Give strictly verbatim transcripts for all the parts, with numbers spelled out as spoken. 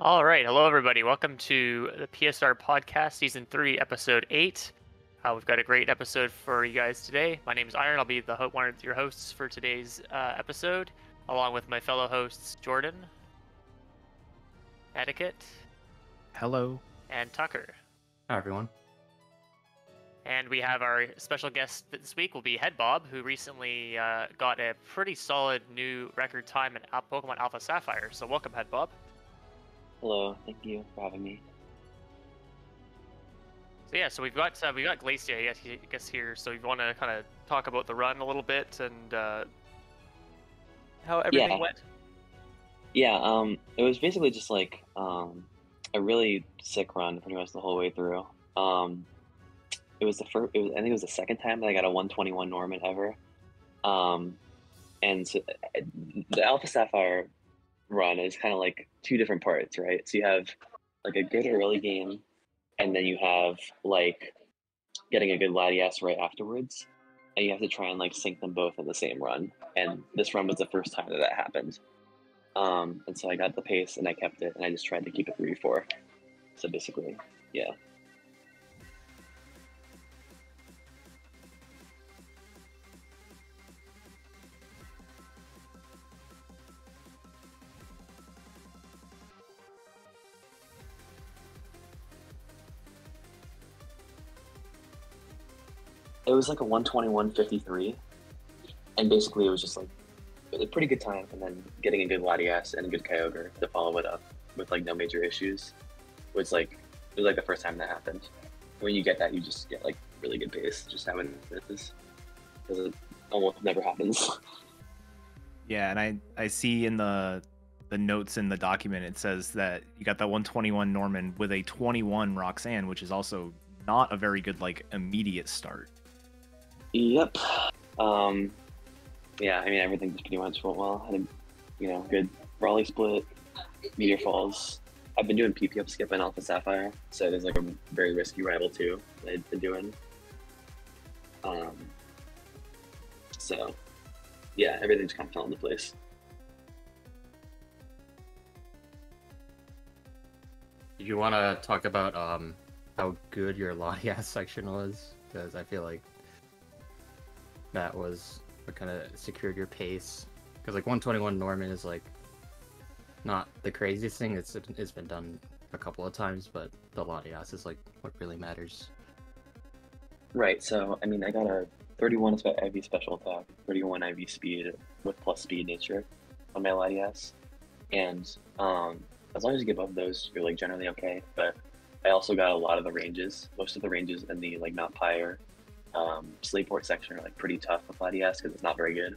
All right, hello everybody. Welcome to the P S R podcast, season three, episode eight. Uh, we've got a great episode for you guys today. My name is Iron. I'll be the ho- one of your hosts for today's uh, episode, along with my fellow hosts Jordan, Etiquette, hello, and Tucker. Hi everyone. And we have our special guest this week will be Head Bob, who recently uh, got a pretty solid new record time in Pokemon Alpha Sapphire. So welcome, Head Bob. Hello, thank you for having me. So yeah, so we've got uh, we got Glacia, yes, I guess here. So we want to kind of talk about the run a little bit and uh, how everything yeah. went. Yeah, um, it was basically just like um, a really sick run, pretty much the whole way through. Um, it was the first. It was, I think it was the second time that I got a one twenty-one Norman ever, um, and so the Alpha Sapphire run is kind of like two different parts, right? So you have like a good early game, and then you have like getting a good Latias right afterwards, and you have to try and like sync them both in the same run. And this run was the first time that that happened, um, and so I got the pace and I kept it, and I just tried to keep it three four. So basically, yeah. It was like a one twenty-one fifty-three, and basically it was just like a pretty good time, and then getting a good Latias and a good Kyogre to follow it up with like no major issues was like, it was like the first time that happened. When you get that, you just get like really good pace, just having this, because it almost never happens. Yeah, and I, I see in the the notes in the document, it says that you got that one twenty-one Norman with a twenty-one Roxanne, which is also not a very good like immediate start. Yep. Um, yeah, I mean, everything just pretty much went well. Had a, you know, good Raleigh split, Meteor Falls. I've been doing P P up skip and Alpha Sapphire, so there's like a very risky rival too that I've been doing. Um, so, yeah, everything just kind of fell into place. Did you want to talk about um, how good your Latias section was? Because I feel like that was what kind of secured your pace, because like one twenty-one Norman is like not the craziest thing. It's it's been done a couple of times, but the Latias is like what really matters. Right. So I mean, I got a thirty-one I V special attack, thirty-one I V speed with plus speed nature on my Latias, and um, as long as you get above those, you're like generally okay. But I also got a lot of the ranges, most of the ranges in the like Mount Pyre, Um, Slateport section are like pretty tough with Latias because it's not very good,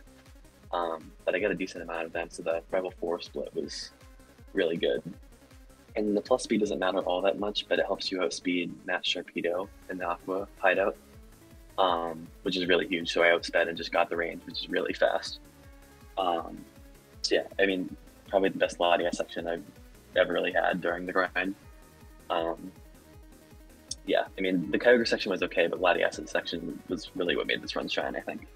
um, but I got a decent amount of them, so the rival four split was really good. And the plus speed doesn't matter all that much, but it helps you outspeed Match Sharpedo in the Aqua hideout, um, which is really huge. So I outsped and just got the range, which is really fast. Um, so yeah, I mean, probably the best Latias section I've ever really had during the grind. Um, Yeah, I mean, the Kyogre section was okay, but Latias' section was really what made this run shine, I think.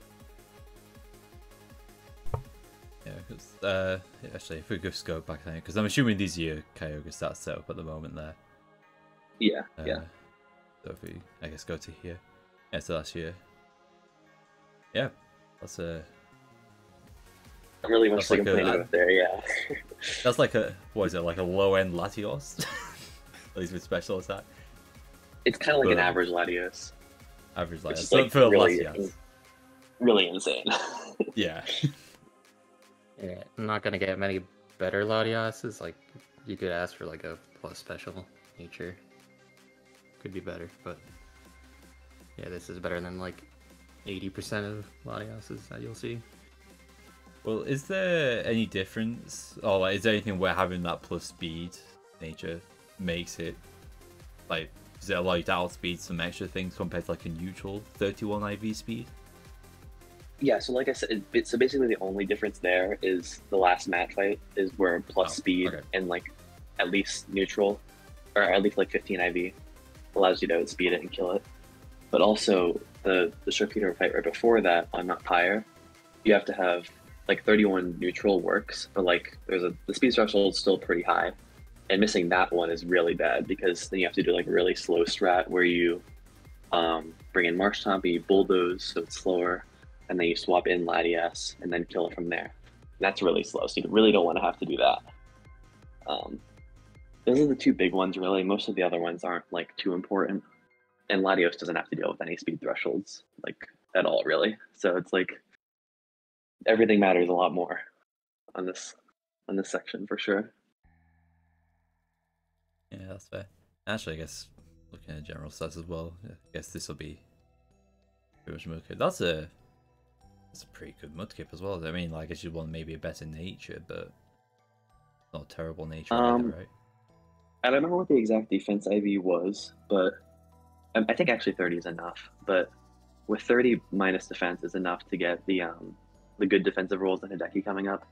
Yeah, because, uh, actually, if we just go back there, because I'm assuming these are your Kyogre stats set up at the moment there. Yeah, uh, yeah. So if we, I guess, go to here. Yeah, so that's your... Yeah, that's a... I'm really much like complaining about there, yeah. That's like a, what is it, like a low-end Latios? At least with special attack. It's kind of like an average Latios. Average Latios. So like for really, Latios. Really insane. yeah. Yeah. I'm not going to get many better Latiases. Like, you could ask for like a plus special nature. Could be better, but yeah, this is better than like eighty percent of Latiases that you'll see. Well, is there any difference? Or like, is there anything where having that plus speed nature makes it like... Does it allow you to outspeed some extra things compared to like a neutral thirty-one I V speed? Yeah, so like I said, it, so basically the only difference there is the last match fight is where plus oh, speed okay. and like at least neutral, or at least like fifteen I V allows you to outspeed it and kill it. But also the, the Sharpedo fight right before that on Mount Pyre, you have to have like thirty-one neutral works, but like there's a, the speed threshold is still pretty high. and missing that one is really bad, because then you have to do like a really slow strat where you um, bring in Marshtomp, you bulldoze so it's slower, and then you swap in Latias and then kill it from there. And that's really slow, so you really don't want to have to do that. Um, those are the two big ones really. Most of the other ones aren't like too important, and Latios doesn't have to deal with any speed thresholds like at all really. So it's like everything matters a lot more on this on this section for sure. Yeah, that's fair. Actually, I guess looking at general stats as well, I guess this will be pretty much Mudkip. That's a that's a pretty good Mudkip as well. I mean, like, it's just one maybe a better nature, but not terrible nature um, either, right? I don't remember what the exact defense I V was, but I think actually thirty is enough. But with thirty minus defense is enough to get the um the good defensive rolls in Hideki coming up.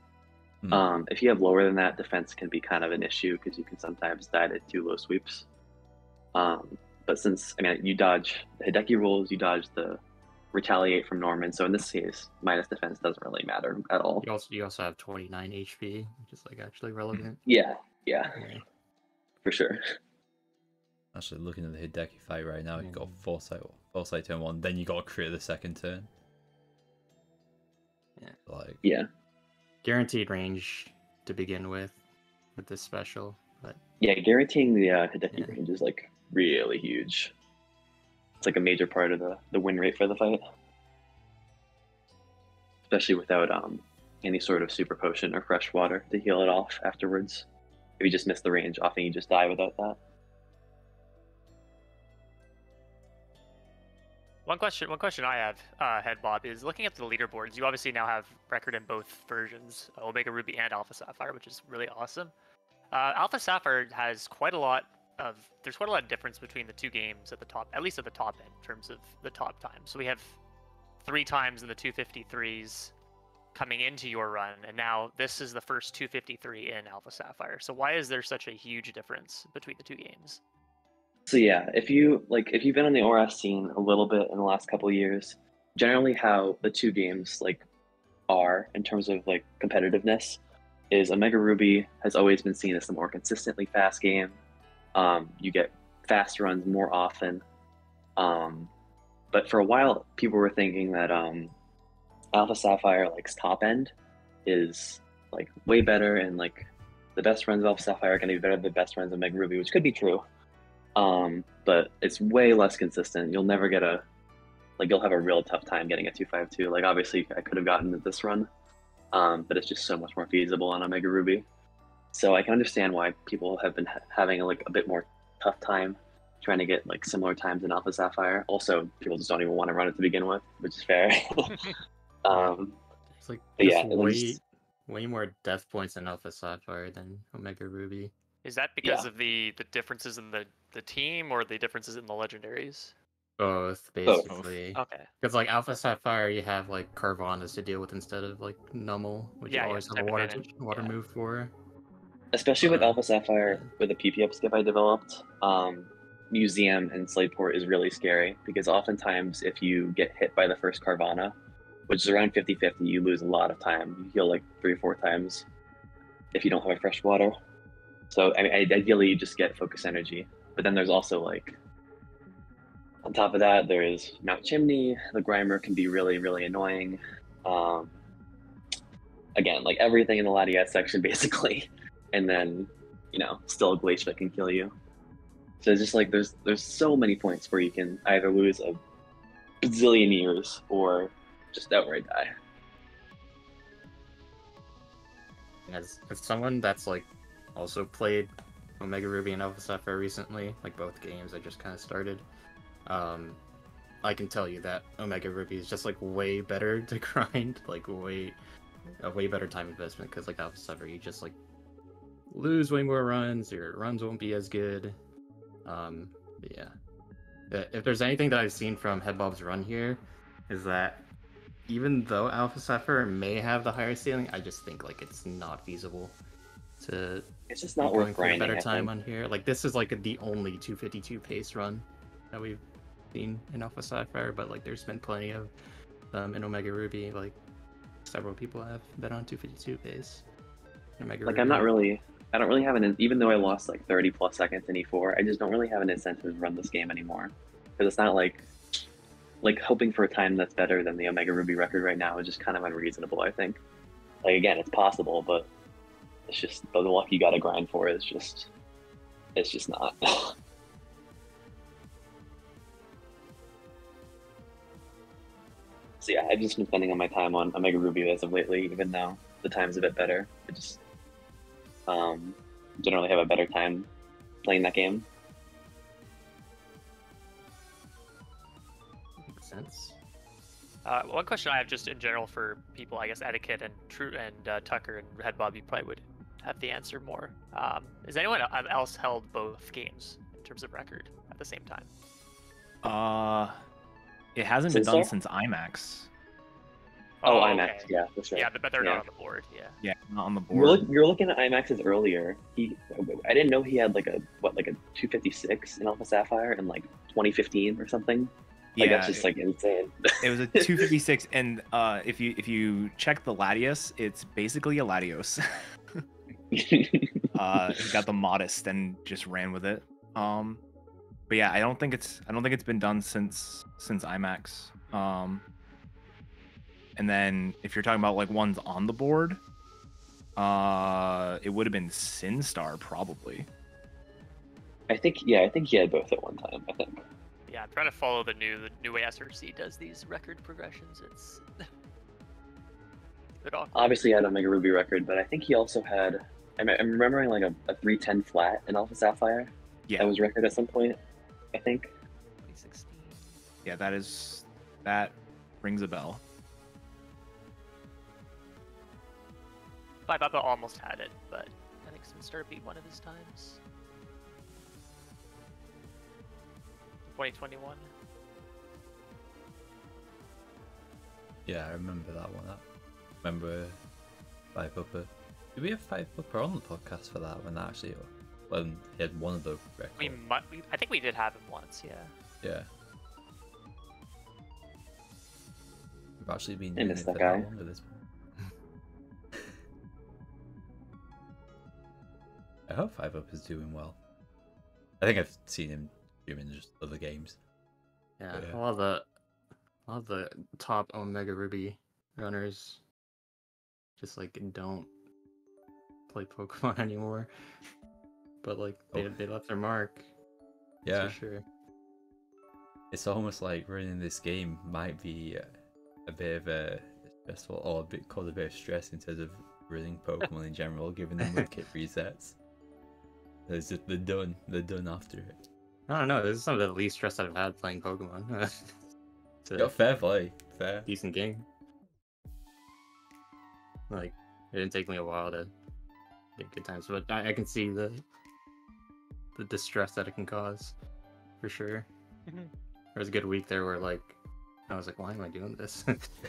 Mm. Um, if you have lower than that, defense can be kind of an issue because you can sometimes die to too low sweeps. Um, but since, I mean, you dodge the Hideki rolls, you dodge the retaliate from Norman, so in this case, minus defense doesn't really matter at all. You also, you also have twenty-nine H P, which is like actually relevant. Yeah, yeah, yeah. For sure. Actually, looking at the Hideki fight right now, mm. you've got Foresight, Foresight turn one, then you got Crit the second turn. Yeah. Like, yeah. Guaranteed range to begin with, with this special. But yeah, guaranteeing the uh, Hideki yeah. range is like really huge. It's like a major part of the, the win rate for the fight. Especially without um, any sort of super potion or fresh water to heal it off afterwards. If you just miss the range, often you just die without that. One question, one question I have, uh, Head Bob, is looking at the leaderboards. You obviously now have record in both versions, Omega Ruby and Alpha Sapphire, which is really awesome. Uh, Alpha Sapphire has quite a lot of, there's quite a lot of difference between the two games at the top, at least at the top end, in terms of the top time. So we have three times in the two fifty-threes coming into your run, and now this is the first two fifty-three in Alpha Sapphire. So why is there such a huge difference between the two games? So yeah, if you like, if you've been on the O R S scene a little bit in the last couple of years, generally how the two games like are in terms of like competitiveness is Omega Ruby has always been seen as the more consistently fast game. Um, you get fast runs more often, um, but for a while people were thinking that um, Alpha Sapphire like's top end is like way better, and like the best runs of Alpha Sapphire are going to be better than the best runs of Omega Ruby, which could be true. Um, but it's way less consistent. You'll never get a, like, you'll have a real tough time getting a two five two. Like, obviously, I could have gotten it this run, um, but it's just so much more feasible on Omega Ruby. So I can understand why people have been ha having, like, a bit more tough time trying to get, like, similar times in Alpha Sapphire. Also, people just don't even want to run it to begin with, which is fair. um, it's, like, yeah, way, just... way more death points in Alpha Sapphire than Omega Ruby. Is that because yeah. of the, the differences in the, the team, or the differences in the legendaries? Both, basically. Both. Okay. Because, like, Alpha Sapphire, you have, like, Carvanas to deal with instead of, like, Numel, which yeah, you always have a water, water yeah. move for. Especially uh, with Alpha Sapphire, with a P P Up skip I developed, um, Museum and Slateport is really scary, because oftentimes if you get hit by the first Carvana, which is around fifty fifty, you lose a lot of time. You heal, like, three or four times if you don't have a fresh water. So, I mean, ideally, you just get Focus Energy. But then there's also, like, on top of that, there is Mount Chimney. The Grimer can be really, really annoying. Um, again, like, everything in the Latias section, basically. And then, you know, still Glacia can kill you. So it's just, like, there's there's so many points where you can either lose a bazillion years or just outright die. As, as someone that's, like, also played Omega Ruby and Alpha Sapphire recently, like both games I just kind of started, um, I can tell you that Omega Ruby is just like way better to grind, like way, a way better time investment, because like Alpha Sapphire you just like lose way more runs, your runs won't be as good, um, but yeah. If there's anything that I've seen from Head Bob's run here, is that even though Alpha Sapphire may have the higher ceiling, I just think like it's not feasible to it's just not worth grinding, a better time on here. Like this is like the only two fifty-two pace run that we've seen in Alpha Sapphire, but like there's been plenty of um in Omega Ruby. Like several people have been on two fifty-two pace. Omega Ruby. Like I'm not really I don't really have an, even though I lost like thirty plus seconds in E four, I just don't really have an incentive to run this game anymore. Because it's not like, like hoping for a time that's better than the Omega Ruby record right now is just kind of unreasonable, I think. Like again, it's possible, but it's just the luck you gotta grind for is just, it's just not. So yeah, I've just been spending all my time on Omega Ruby as of lately, even though the time's a bit better. I just um, generally have a better time playing that game. Makes sense. Uh, one question I have just in general for people, I guess, Etiquette and True and uh, Tucker and Head Bob, you probably would have the answer more. Um, is anyone else held both games in terms of record at the same time? Uh... It hasn't since been done there? since IMAX. Oh, oh IMAX, okay. Yeah, for sure. Yeah, but they're yeah. not on the board, yeah. Yeah, not on the board. You're, look, you're looking at IMAX's earlier. He, I didn't know he had like a, what, like a two fifty-six in Alpha Sapphire in like twenty fifteen or something. Like, yeah, that's just it, like insane. It was a two fifty-six, and uh, if you if you check the Latias, it's basically a Latios. uh, he got the modest and just ran with it. Um. But yeah, I don't think it's I don't think it's been done since since IMAX. Um, and then if you're talking about like ones on the board, uh, it would have been SinStar probably. I think yeah, I think he had both at one time. I think. Yeah, I'm trying to follow the new the new way S R C does these record progressions. It's a obviously he had Omega Ruby record, but I think he also had. I'm, I'm remembering like a, a three ten flat in Alpha Sapphire. Yeah, that was record at some point. I think. twenty sixteen. Yeah, that is that rings a bell. Five Up almost had it, but I think SinStar beat one of his times. twenty twenty-one. Yeah, I remember that one. I remember Five Up. Did we have Five Up on the podcast for that when that actually? When he had one of the records. We might, we, I think we did have him once, yeah. Yeah. We've actually been doing it for that long at this point. I hope Five Up is doing well. I think I've seen him doing just other games. Yeah, yeah. A, lot of the, a lot of the top Omega Ruby runners just like don't play Pokemon anymore. But like they, oh. they left their mark. Yeah, for sure. It's almost like running this game might be a bit of a stressful, or a bit cause a bit of stress in terms of running Pokemon in general, given the medkit resets. It's just they're done. They're done after it. I don't know. This is some of the least stress I've had playing Pokemon. It's a Yo, fair play, fair decent game. Like it didn't take me a while to get good times, but I, I can see the. the distress that it can cause, for sure. There was a good week there where like I was like, why am I doing this?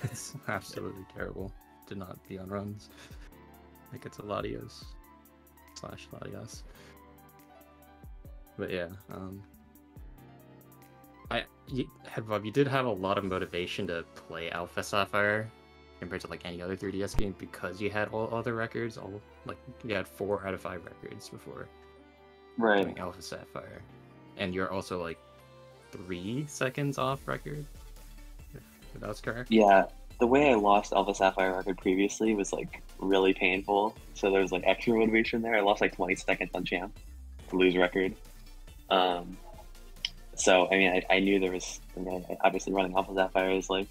It's absolutely terrible to not be on runs. Like it's a Latios slash Latias. But yeah, um I you, Headbob, you did have a lot of motivation to play Alpha Sapphire compared to like any other three D S game because you had all other records, all like you had four out of five records before. Right. Doing Alpha Sapphire, and you're also like three seconds off record. If that's correct. Yeah, the way I lost Alpha Sapphire record previously was like really painful. So there was like extra motivation there. I lost like twenty seconds on champ to lose record. Um, so I mean, I, I knew there was. I mean, obviously, running Alpha Sapphire is like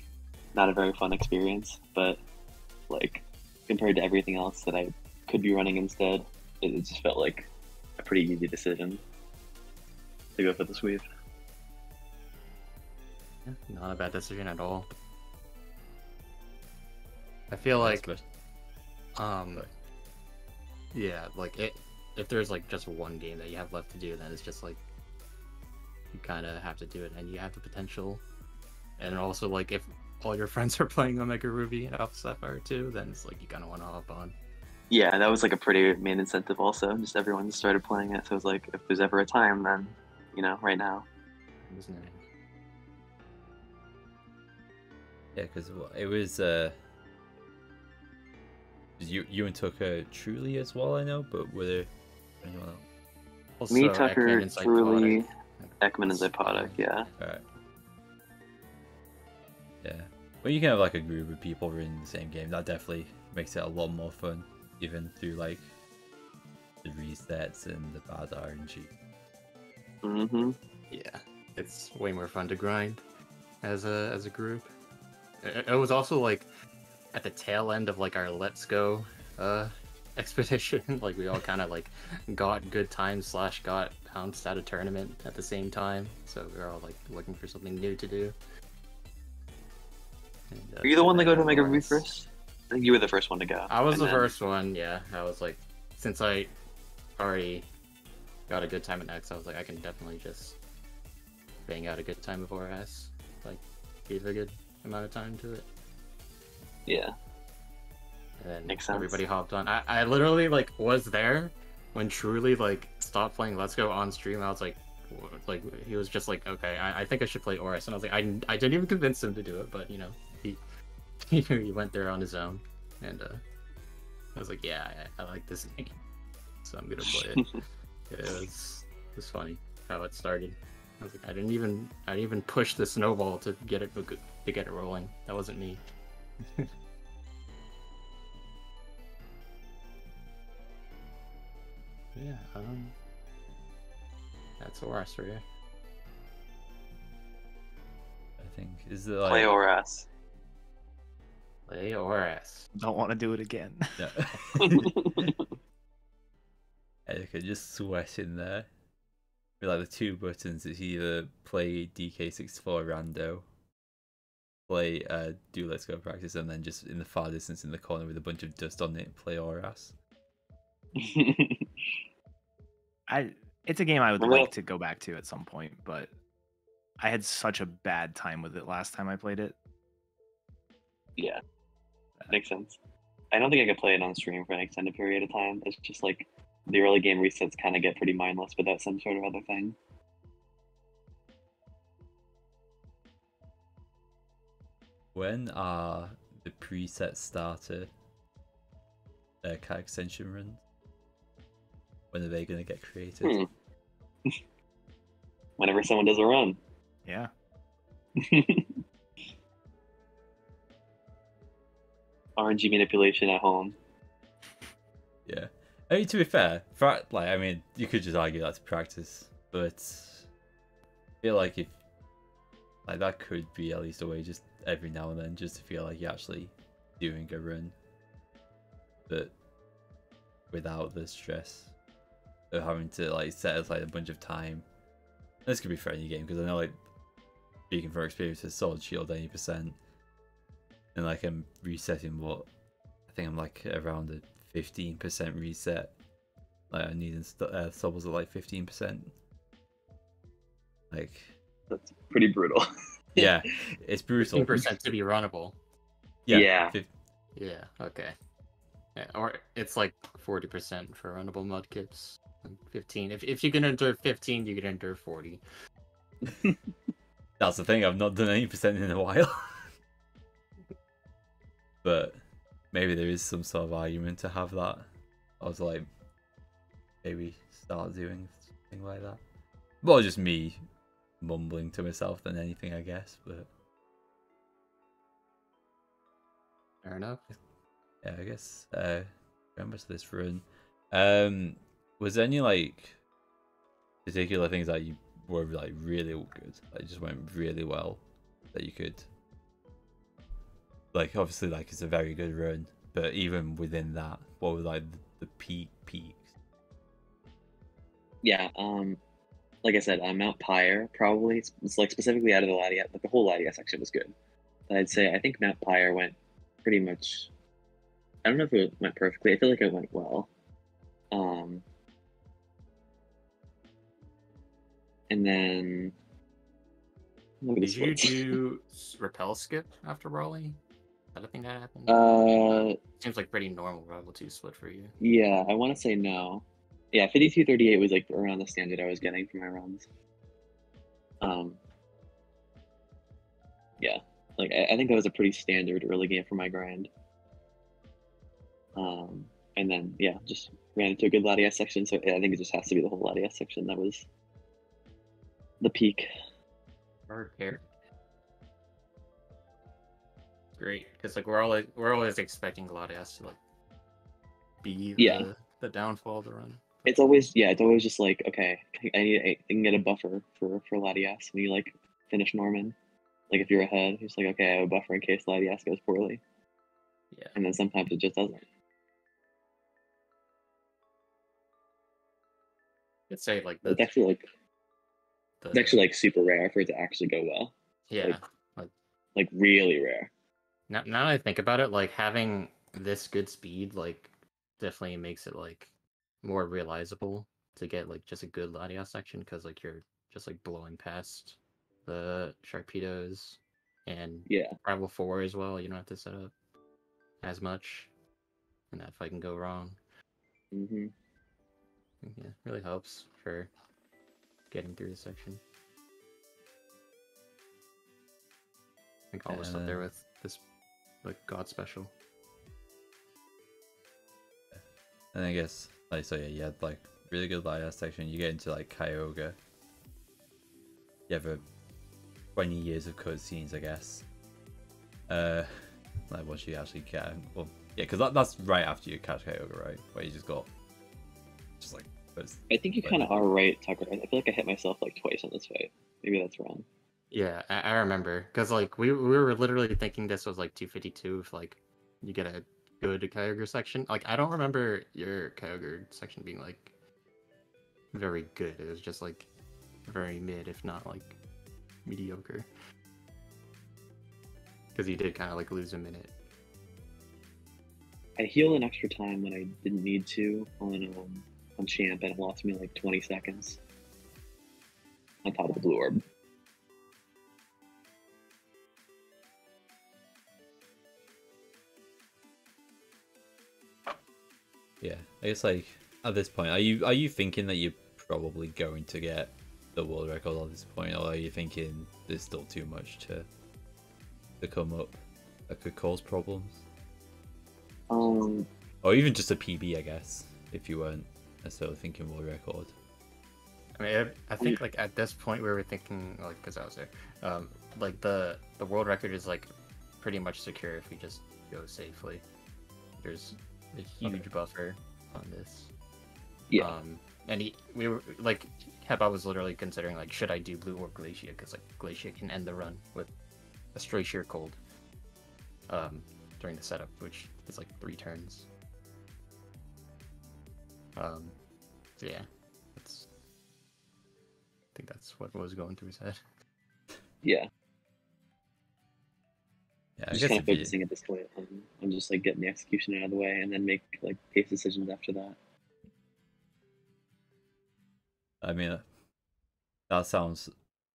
not a very fun experience, but like compared to everything else that I could be running instead, it, it just felt like. A pretty easy decision to go for the sweep. Yeah, not a bad decision at all. I feel like, um, yeah, like it. If there's like just one game that you have left to do, then it's just like you kind of have to do it, and you have the potential. And also, like if all your friends are playing Omega Ruby and Alpha Sapphire too, then it's like you kind of want to hop on. Yeah, that was like a pretty main incentive also. Just everyone just started playing it, so it was like, if there's ever a time, then, you know, right now. Isn't it? Yeah, because it was, uh... You, you and Tucker Truly as well, I know, but were there Anyone else? Me, Tucker, Truly, Ekman is Ipodic, yeah. Alright. Yeah. Well, you can have like a group of people in the same game. That definitely makes it a lot more fun, even through like the resets and the bad R N G. Mm-hmm. Yeah. It's way more fun to grind as a as a group. It, it was also like at the tail end of like our Let's Go uh expedition. Like we all kind of like got good time slash got pounced at a tournament at the same time. So we were all like looking for something new to do. And, uh, were you the one that go to Omega Ruby first? I think you were the first one to go. I was the then... first one, yeah. I was like, since I already got a good time at X, I was like, I can definitely just bang out a good time before S. Like, give a good amount of time to it. Yeah. And then Makes everybody sense. hopped on. I, I literally, like, was there when Truly, like, stopped playing Let's Go on stream. I was like, like he was just like, okay, I, I think I should play Oris. And I was like, I, I didn't even convince him to do it, but, you know, he, he went there on his own. And uh, I was like, yeah, I, I like this game, so I'm going to play it. It was, it was funny how it started. I was like, I didn't even, I didn't even push the snowball to get it to get it rolling. That wasn't me. Yeah, um, that's Oras for you. I think is the like... play Oras. Play Oras. Don't want to do it again. No. Etiquette just sweating there. With like the two buttons, it's either play D K sixty-four rando, play uh, do Let's Go practice, and then just in the far distance in the corner with a bunch of dust on it, play Oras. I it's a game I would well, like to go back to at some point, but I had such a bad time with it last time I played it. Yeah, that makes sense. I don't think I could play it on stream for an extended period of time. It's just like the early game resets kind of get pretty mindless without some sort of other thing. When are the preset starter uh, cat extension runs? When are they going to get created? Hmm. Whenever someone does a run. Yeah. R N G manipulation at home. Yeah. I mean, to be fair, for, like I mean, you could just argue that's practice, but I feel like if like that could be at least a way, just every now and then, just to feel like you're actually doing a run, but without the stress of having to like set aside a bunch of time. And this could be for any game, because I know, like, speaking from experience, with Sword Shield ninety percent, and like I'm resetting what I think I'm like around a fifteen percent reset. Like I need uh, sobbles at like fifteen percent. Like that's pretty brutal. Yeah, it's brutal. fifteen percent to be runnable. Yeah. Yeah. yeah okay. Yeah, or it's like forty percent for runnable mudkips. fifteen. If if you can endure fifteen, you can endure forty. That's the thing. I've not done eighty percent in a while. But maybe there is some sort of argument to have that. I was like, maybe start doing something like that. Well, just me mumbling to myself than anything, I guess. But fair enough. Yeah, I guess. Uh, how much this run? Um, was there any like particular things that you were like really good, like just went really well, that you could? Like, obviously, like, it's a very good run, but even within that, what were, like, the peak peaks? Yeah, um, like I said, uh, Mount Pyre, probably. It's, it's, like, specifically out of the Latias, but the whole Latias section was good. But I'd say, I think Mount Pyre went pretty much, I don't know if it went perfectly, I feel like it went well. Um, and then... Did you do Repel Skip after Raleigh? I don't think that happened. Uh, Seems like pretty normal Rival two split for you. Yeah, I want to say no. Yeah, fifty-two thirty-eight was like around the standard I was getting for my runs. Um, yeah, like I, I think that was a pretty standard early game for my grind. Um, and then yeah, just ran into a good Latias section, so I think it just has to be the whole Latias section. That was the peak. Bird care. Great, because like we're always we're always expecting Latias to like be yeah. the, the downfall of the run. It's always yeah, it's always just like okay, I need I can get a buffer for for Latias when you like finish Norman. Like if you're ahead, it's like okay, I have a buffer in case Latias goes poorly. Yeah, and then sometimes it just doesn't. It's say like the, it's actually like the, it's actually like super rare for it to actually go well. Yeah, like like, like really rare. Now, now that I think about it, like having this good speed, like definitely makes it like more realizable to get like just a good Latias section because like you're just like blowing past the Sharpedos and yeah, rival four as well. You don't have to set up as much, and that if I can go wrong, mm-hmm. yeah, it really helps for getting through this section. I think almost uh, up there with this. Like God special. And I guess like so yeah, you had like really good Latias section, you get into like Kyogre. You have a twenty years of code scenes, I guess. Uh like what you actually can well yeah, because that, that's right after you catch Kyogre, right? Where you just got just like first, I think you kinda are right, Tucker. I feel like I hit myself like twice on this fight. Maybe that's wrong. Yeah, I remember because like we we were literally thinking this was like two fifty-two if like you get a good Kyogre section. Like I don't remember your Kyogre section being like very good. It was just like very mid, if not like mediocre. Because you did kind of like lose a minute. I healed an extra time when I didn't need to on um, on Champ, and it lost me like twenty seconds on top of the blue orb. Yeah, I guess like at this point, are you are you thinking that you're probably going to get the world record at this point, or are you thinking there's still too much to to come up that could cause problems? Um, or even just a P B, I guess, if you weren't necessarily thinking world record. I mean, I, I think like at this point we were thinking like because I was there, um, like the the world record is like pretty much secure if we just go safely. There's a huge okay. buffer on this. Yeah. Um, and he, we were like, Hepa was literally considering like, should I do Blue or Glacia? Because like Glacia can end the run with a stray sheer cold. Um, during the setup, which is like three turns. Um, so yeah, that's. I think that's what was going through his head. Yeah. Yeah, I'm just kind of focusing you... at this point on, on just like getting the execution out of the way and then make like pace decisions after that. I mean, that sounds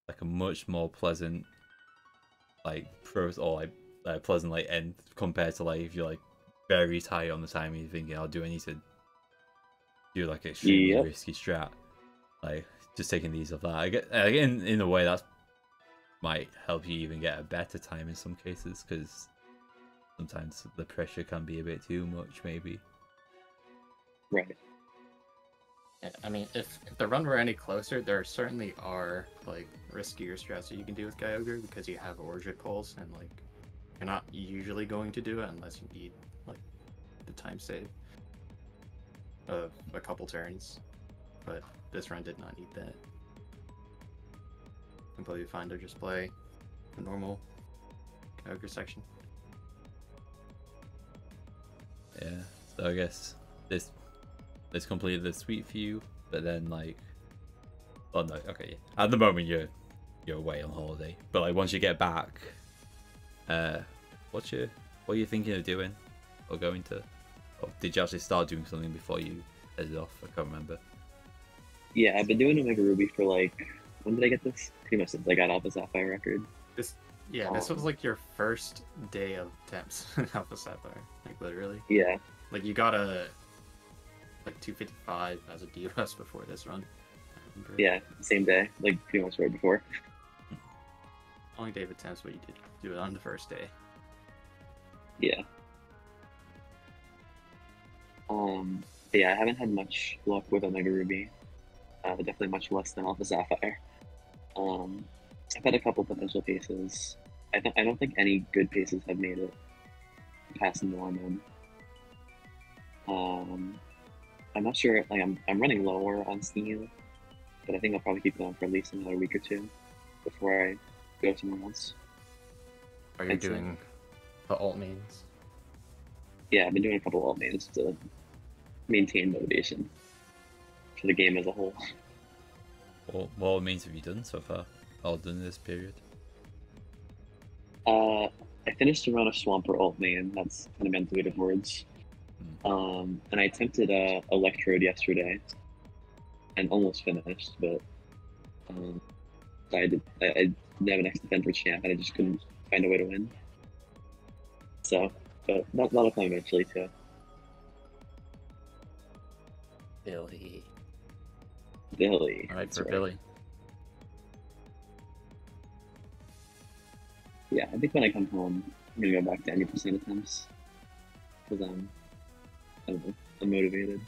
like a much more pleasant like pros or like uh, pleasant like end compared to like if you're like very tight on the time and you're thinking, oh, do I need to do like extremely yep. risky strat? Like just taking these off that. I get in in a way that's might help you even get a better time in some cases, because sometimes the pressure can be a bit too much, maybe. Right. Yeah, I mean, if, if the run were any closer, there certainly are like riskier strats that you can do with Kyogre because you have Origin Pulse, and like you're not usually going to do it unless you need like the time save of a couple turns. But this run did not need that. Completely fine to just play the normal Kyogre section. Yeah, so I guess this this completed the suite for you, but then like, oh no, okay, yeah. At the moment you're you're away on holiday, but like once you get back, uh, what's your what are you thinking of doing or going to? Or did you actually start doing something before you headed off? I can't remember. Yeah, I've been doing Omega Ruby for like. When did I get this? Pretty much since I got Alpha Sapphire record. This, yeah, um, this was like your first day of temps in Alpha Sapphire, like literally. Yeah. Like you got a like two fifty-five as a D R S before this run. Yeah, same day, like pretty much right before. Only day of temps, but you did do it on the first day. Yeah. Um, But yeah, I haven't had much luck with Omega Ruby, uh, but definitely much less than Alpha Sapphire. Um, I've had a couple potential pieces. I, th I don't think any good pieces have made it past Norman. Um, I'm not sure, like, I'm, I'm running lower on Steam, but I think I'll probably keep going for at least another week or two before I go somewhere else. Are you and doing so, the alt mains? Yeah, I've been doing a couple alt mains to maintain motivation for the game as a whole. Well, what alt mains have you done so far? All done this period? Uh, I finished a run of Swampert alt main, that's an amalgamated words. Um, and I attempted uh, Electrode yesterday, and almost finished, but um, I had to, I, I didn't have an extra ten for champ, and I just couldn't find a way to win. So, but that, that'll come eventually too. Billy. Billy. All right, that's for right. Billy. Yeah, I think when I come home, I'm gonna go back to ninety percent attempts, because um. I'm motivated.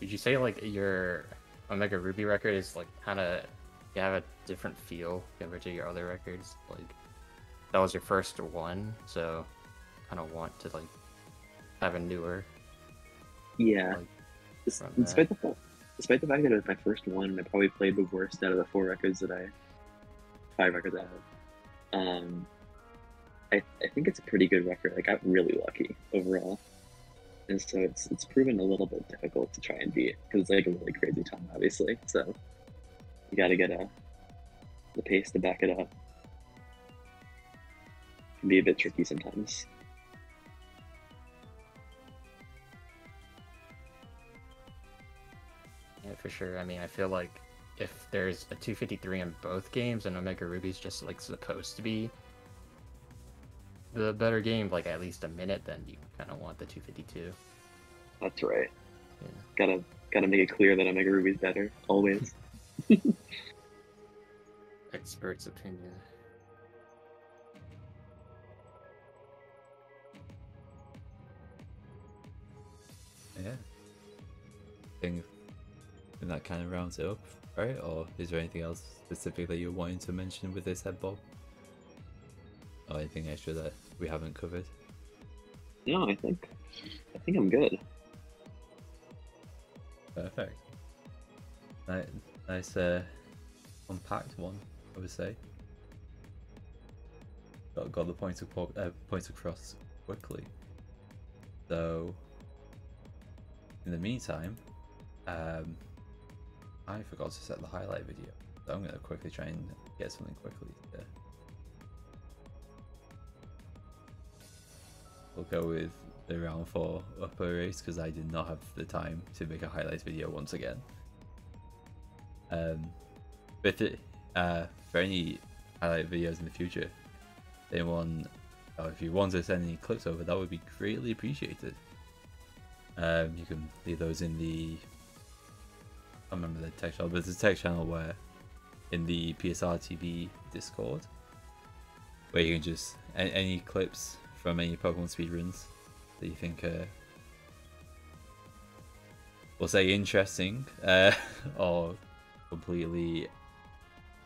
Would you say like your Omega Ruby record is like kind of, you have a different feel compared to your other records? Like that was your first one, so kind of want to like have a newer. Yeah. Like, despite the fact, despite the fact that it was my first one, I probably played the worst out of the four records that I, five records I have. Um. I, I think it's a pretty good record. I got really lucky overall, and so it's it's proven a little bit difficult to try and beat because it's like a really crazy time, obviously. So you got to get a the pace to back it up. It can be a bit tricky sometimes. Yeah, for sure. I mean, I feel like if there's a two fifty-three in both games, and Omega Ruby's just like supposed to be the better game, like at least a minute, then you kind of want the two fifty-two. That's right. Yeah. Gotta gotta make it clear that Omega Ruby's better always. Expert's opinion. Yeah. I think, and that kind of rounds it up, right? Or is there anything else specific that you're wanting to mention with this head bob? Or anything extra that we haven't covered? No, I think I think I'm good. Perfect. Nice, nice uh, unpacked one, I would say. Got, got the points, of, uh, points across quickly. So, in the meantime, um, I forgot to set the highlight video, so I'm going to quickly try and get something quickly there. We'll go with the round four upper race because I did not have the time to make a highlights video once again. Um, with it, uh, for any highlight videos in the future, anyone, or if you want to send any clips over, that would be greatly appreciated. Um, you can leave those in the, I remember the tech channel, but there's a tech channel where in the P S R T V Discord, where you can just any, any clips from any Pokemon speedruns that you think uh, we'll say interesting uh, or completely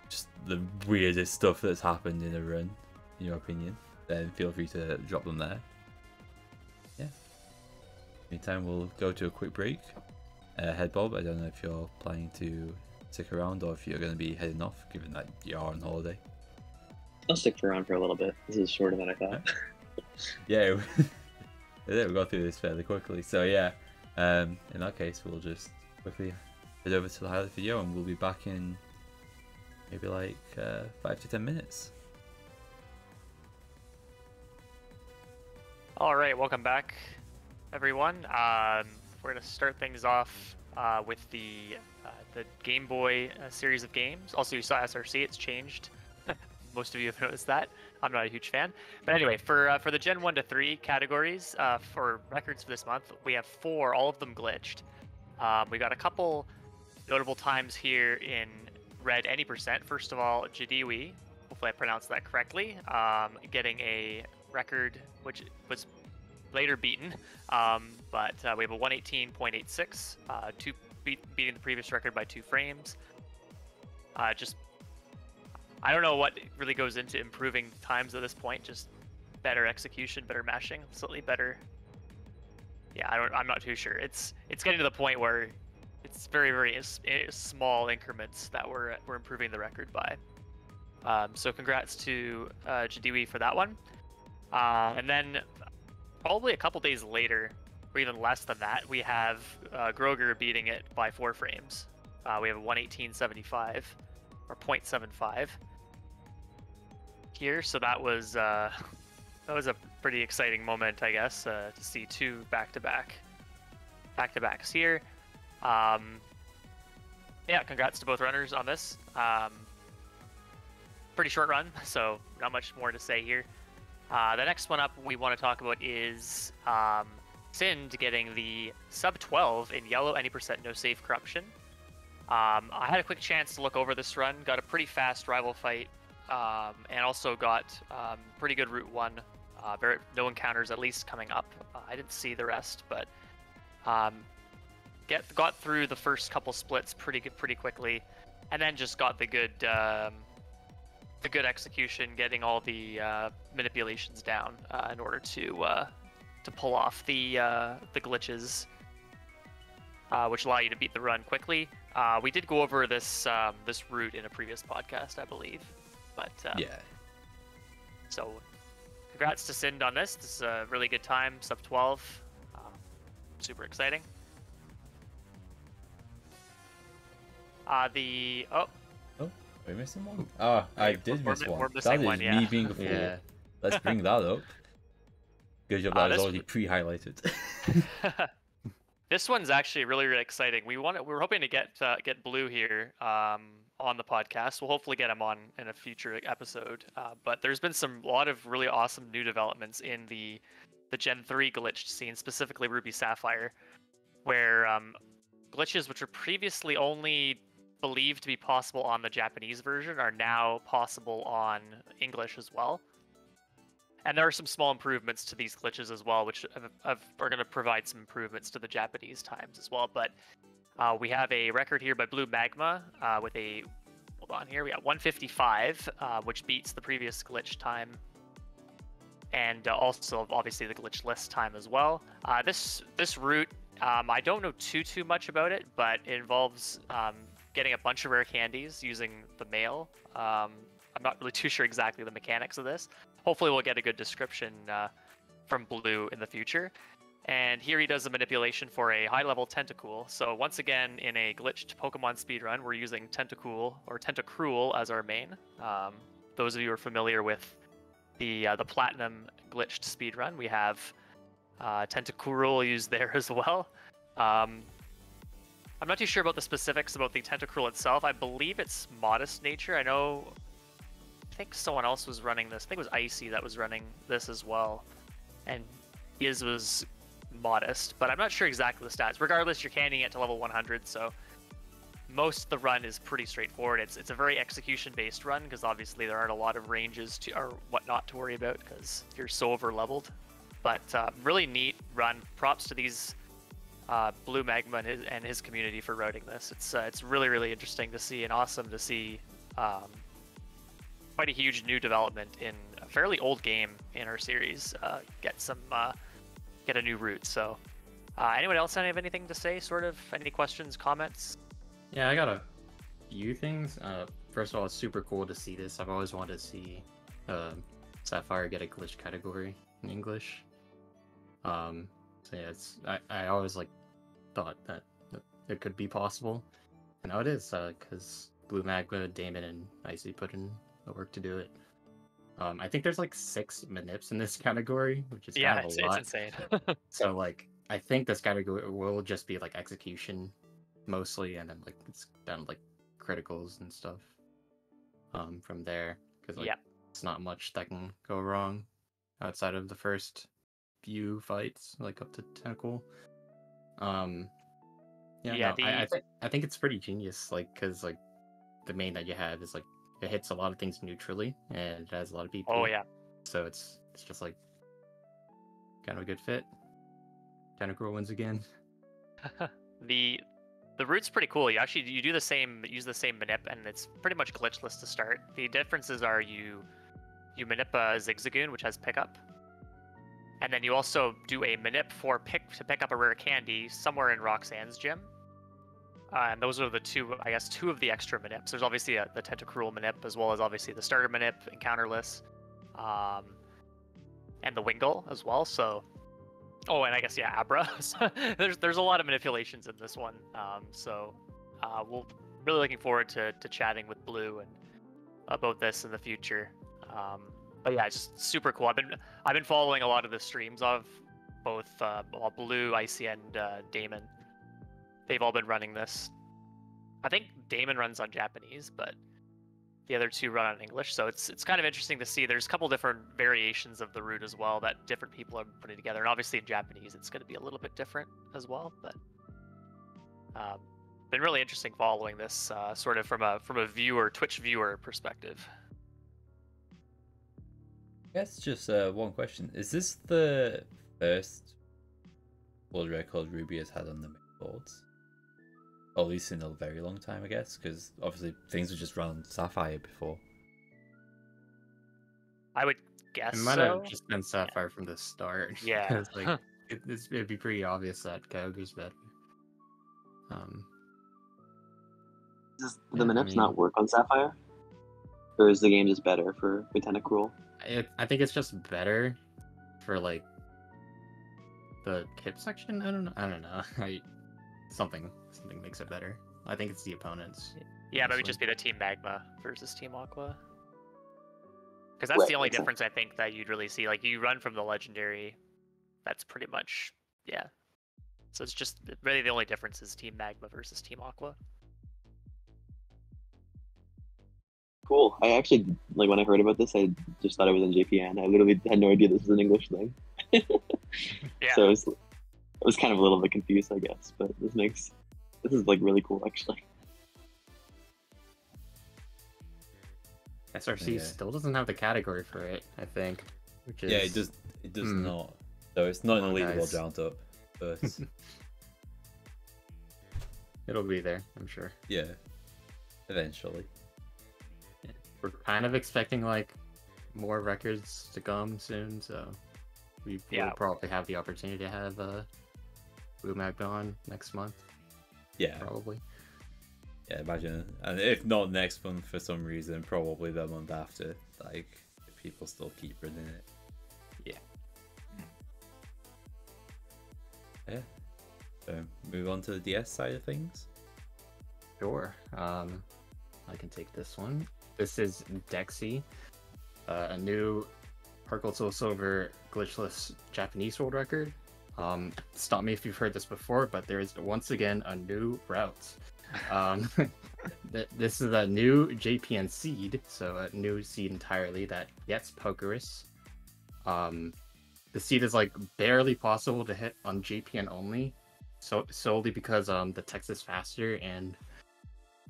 just the weirdest stuff that's happened in a run, in your opinion, then feel free to drop them there. Yeah. Meantime, we'll go to a quick break. Uh, Head Bob, I don't know if you're planning to stick around or if you're going to be heading off, given that you are on holiday. I'll stick around for a little bit. This is shorter than I thought. Yeah. Yeah, we got through this fairly quickly, so yeah, um, in that case we'll just quickly head over to the highlight video and we'll be back in maybe like uh, five to ten minutes. Alright, welcome back everyone. Um, we're going to start things off uh, with the uh, the Game Boy uh, series of games. Also, you saw S R C, it's changed. Most of you have noticed that. I'm not a huge fan. But anyway, for uh, for the Gen one to three categories, uh, for records for this month, we have four, all of them glitched. Um, we got a couple notable times here in red any percent. First of all, Jadiwi, hopefully I pronounced that correctly, um, getting a record which was later beaten, um, but uh, we have a one eighteen point eight six, uh, two beat, beating the previous record by two frames. Uh, just, I don't know what really goes into improving times at this point. Just better execution, better mashing, slightly better. Yeah, I don't. I'm not too sure. It's it's getting to the point where it's very very small increments that we're we're improving the record by. Um, so congrats to uh, Jadiwi for that one. Uh, and then probably a couple days later, or even less than that, we have uh, Groger beating it by four frames. Uh, we have a one eighteen point seven five or point seven five here. So that was uh, that was a pretty exciting moment, I guess, uh, to see two back-to-back back-to-backs here. Um, yeah, congrats to both runners on this. Um, pretty short run, so not much more to say here. Uh, the next one up we want to talk about is um, Sind getting the sub twelve in yellow, any percent, no save corruption. Um, I had a quick chance to look over this run, got a pretty fast rival fight, um, and also got um, pretty good route one. Uh, no encounters at least coming up. Uh, I didn't see the rest, but um, get got through the first couple splits pretty good, pretty quickly, and then just got the good. Um, The good execution, getting all the uh, manipulations down uh, in order to uh, to pull off the uh, the glitches, uh, which allow you to beat the run quickly. Uh, we did go over this um, this route in a previous podcast, I believe. But um, yeah. So, congrats to Sind on this. This is a really good time, sub twelve, uh, super exciting. Uh, the oh. Are we missing one? Oh, I did miss one. That is me being a fool. Let's bring that up. Good job, that is already pre-highlighted. This one's actually really, really exciting. We want we were hoping to get uh, get Blue here um, on the podcast. We'll hopefully get him on in a future episode. Uh, but there's been some lot of really awesome new developments in the the Gen three glitch scene, specifically Ruby Sapphire, where um, glitches which were previously only believed to be possible on the Japanese version are now possible on English as well. And there are some small improvements to these glitches as well, which have, have, are going to provide some improvements to the Japanese times as well. But uh, we have a record here by Blue Magma uh, with a, hold on here, we got one fifty-five, uh, which beats the previous glitch time. And uh, also obviously the glitch list time as well. Uh, this, this route, um, I don't know too, too much about it, but it involves um, getting a bunch of rare candies using the mail. Um, I'm not really too sure exactly the mechanics of this. Hopefully we'll get a good description uh, from Blue in the future. And here he does a manipulation for a high level Tentacool. So once again, in a glitched Pokemon speedrun, we're using Tentacool or Tentacruel as our main. Um, those of you who are familiar with the, uh, the Platinum glitched speedrun, we have uh, Tentacruel used there as well. Um, I'm not too sure about the specifics about the Tentacruel itself. I believe it's modest nature. I know, I think someone else was running this. I think it was Icy that was running this as well. And his was modest, but I'm not sure exactly the stats. Regardless, you're canning it to level one hundred, so most of the run is pretty straightforward. It's it's a very execution-based run, because obviously there aren't a lot of ranges to or whatnot to worry about, because you're so over-leveled. But uh, really neat run. Props to these Uh, Blue Magma and his, and his community for routing this. It's uh, it's really really interesting to see and awesome to see um, quite a huge new development in a fairly old game in our series uh, get some uh, get a new route. So uh, anyone else have anything to say? Sort of any questions, comments? Yeah, I got a few things. Uh, first of all, it's super cool to see this. I've always wanted to see uh, Sapphire get a glitch category in English. Um, so yeah, it's I, I always like. thought that it could be possible, and now it is, because uh, Blue Magma, Damon, and Icy put in the work to do it. Um, I think there's like six manips in this category, which is yeah, kind of it's, a lot. It's insane. So like, I think this category will just be like execution mostly, and then like it's down to like criticals and stuff um, from there, because like yeah. it's not much that can go wrong outside of the first few fights, like up to Tentacle. Um, yeah, yeah no, the... I, I, th I think it's pretty genius, like, because, like, the main that you have is, like, it hits a lot of things neutrally, and it has a lot of people. Oh, yeah. So it's, it's just, like, Kind of a good fit. Tentacruel wins again. the the route's pretty cool. You actually you do the same use the same Manip, and it's pretty much glitchless to start. The differences are you you Manip a Zigzagoon, which has pickup. And then you also do a Manip for pick to pick up a rare candy somewhere in Roxanne's gym. Uh, and those are the two, I guess, two of the extra Manips. There's obviously a, the Tentacruel Manip, as well as obviously the starter Manip, encounterless, um, and the Wingull as well. So, oh, and I guess yeah, Abra. there's there's a lot of manipulations in this one. Um, so, uh, we're really looking forward to to chatting with Blue and about this in the future. Um, but yeah, it's just super cool. I've been I've been following a lot of the streams of both uh, Blue, Icy, and uh, Damon. They've all been running this. I think Damon runs on Japanese, but the other two run on English. So it's it's kind of interesting to see. There's a couple different variations of the route as well that different people are putting together. And obviously in Japanese, it's going to be a little bit different as well. But um, been really interesting following this uh, sort of from a from a viewer, Twitch viewer perspective. That's just uh, one question. Is this the first world record Ruby has had on the main boards? Or at least in a very long time, I guess, because obviously things were just run Sapphire before. I would guess it might so. have just been Sapphire yeah. from the start. Yeah, like it, it's, it'd be pretty obvious that Kyogre's better. Um, Does the Manips I mean, not work on Sapphire, or is the game just better for Tentacruel? It, I think it's just better for like the hip section. I don't know. I don't know. I, Something, something makes it better. I think it's the opponents. Yeah, honestly. But it would just be the Team Magma versus Team Aqua. Because that's right, the only that's difference, I think, that you'd really see. Like, you run from the Legendary, that's pretty much, yeah. So it's just, really the only difference is Team Magma versus Team Aqua. Cool. I actually, like, when I heard about this, I just thought it was in J P N. I literally had no idea this was an English thing. yeah. So it was... I was kind of a little bit confused, I guess, but this makes this is like really cool actually. S R C yeah. still doesn't have the category for it, I think. Which is... Yeah, it does. It does mm. not. So it's not oh, in the nice. league world round up, but it'll be there, I'm sure. Yeah, eventually. Yeah. We're kind of expecting like more records to come soon, so. We yeah. will probably have the opportunity to have uh, Blue Magma on next month. Yeah. Probably. Yeah, imagine. And if not next month for some reason, probably the month after. Like, if people still keep running it. Yeah. Yeah. So, move on to the D S side of things. Sure. Um, I can take this one. This is Dexy, uh, a new Heart Gold Soul Silver glitchless Japanese world record. Um, stop me if you've heard this before, but there is once again a new route. Um, th this is a new J P N seed, so a new seed entirely that gets Pokerus. Um, the seed is like barely possible to hit on J P N only, so solely because um, the text is faster and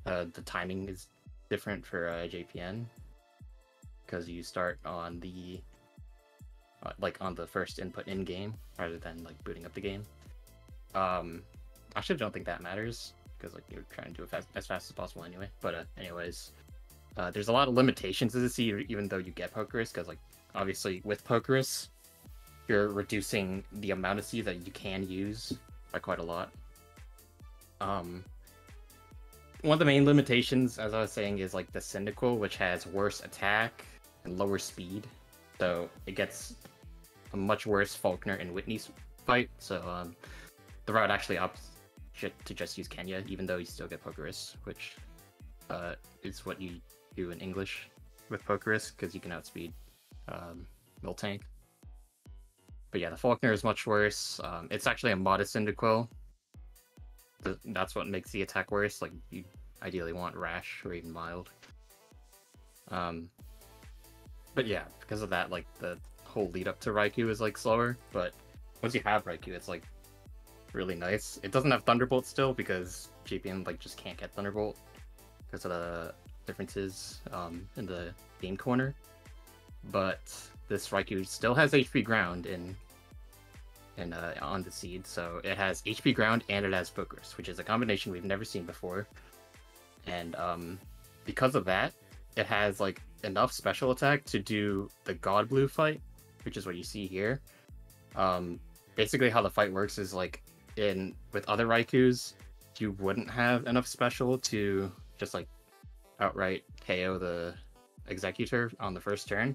uh, the timing is different for uh, J P N, because you start on the Uh, like on the first input in game rather than like booting up the game. Um, I actually don't think that matters because like you're trying to do it fast, as fast as possible anyway. But uh, anyways, uh, there's a lot of limitations to this even though you get Pokerus, because like obviously with Pokerus, you're reducing the amount of seed that you can use by quite a lot. Um, one of the main limitations, as I was saying, is like the Cyndaquil, which has worse attack and lower speed. So it gets a much worse Faulkner and Whitney's fight. So um, the route actually opts to just use Kenya, even though you still get Pokerus, which uh, is what you do in English with Pokerus, because you can outspeed um, Miltank. But yeah, the Faulkner is much worse. Um, it's actually a modest Cyndaquil. That's what makes the attack worse. Like you ideally want Rash or even Mild. Um. But yeah, because of that, like, the whole lead up to Raikou is, like, slower. But once you have Raikou, it's, like, really nice. It doesn't have Thunderbolt still because J P N, like, just can't get Thunderbolt because of the differences um, in the game corner. But this Raikou still has H P ground, and and uh, on the seed. So it has H P ground and it has focus, which is a combination we've never seen before. And um, because of that, it has like enough special attack to do the God Blue fight, which is what you see here. Um, basically, how the fight works is like in with other Raikus, you wouldn't have enough special to just like outright K O the Executor on the first turn,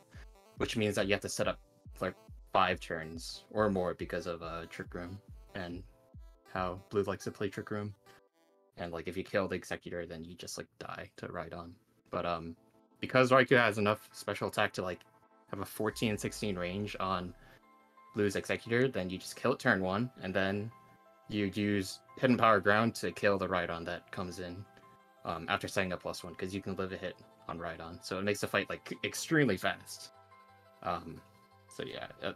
which means that you have to set up like five turns or more because of uh, Trick Room and how Blue likes to play Trick Room. And like if you kill the Executor, then you just like die to Rhydon. But um, because Raikou has enough special attack to like have a fourteen, sixteen range on Blue's Executor, then you just kill it turn one, and then you use Hidden Power Ground to kill the Rhydon that comes in um, after setting up plus one, because you can live a hit on Rhydon, so it makes the fight like extremely fast. Um, so yeah, uh,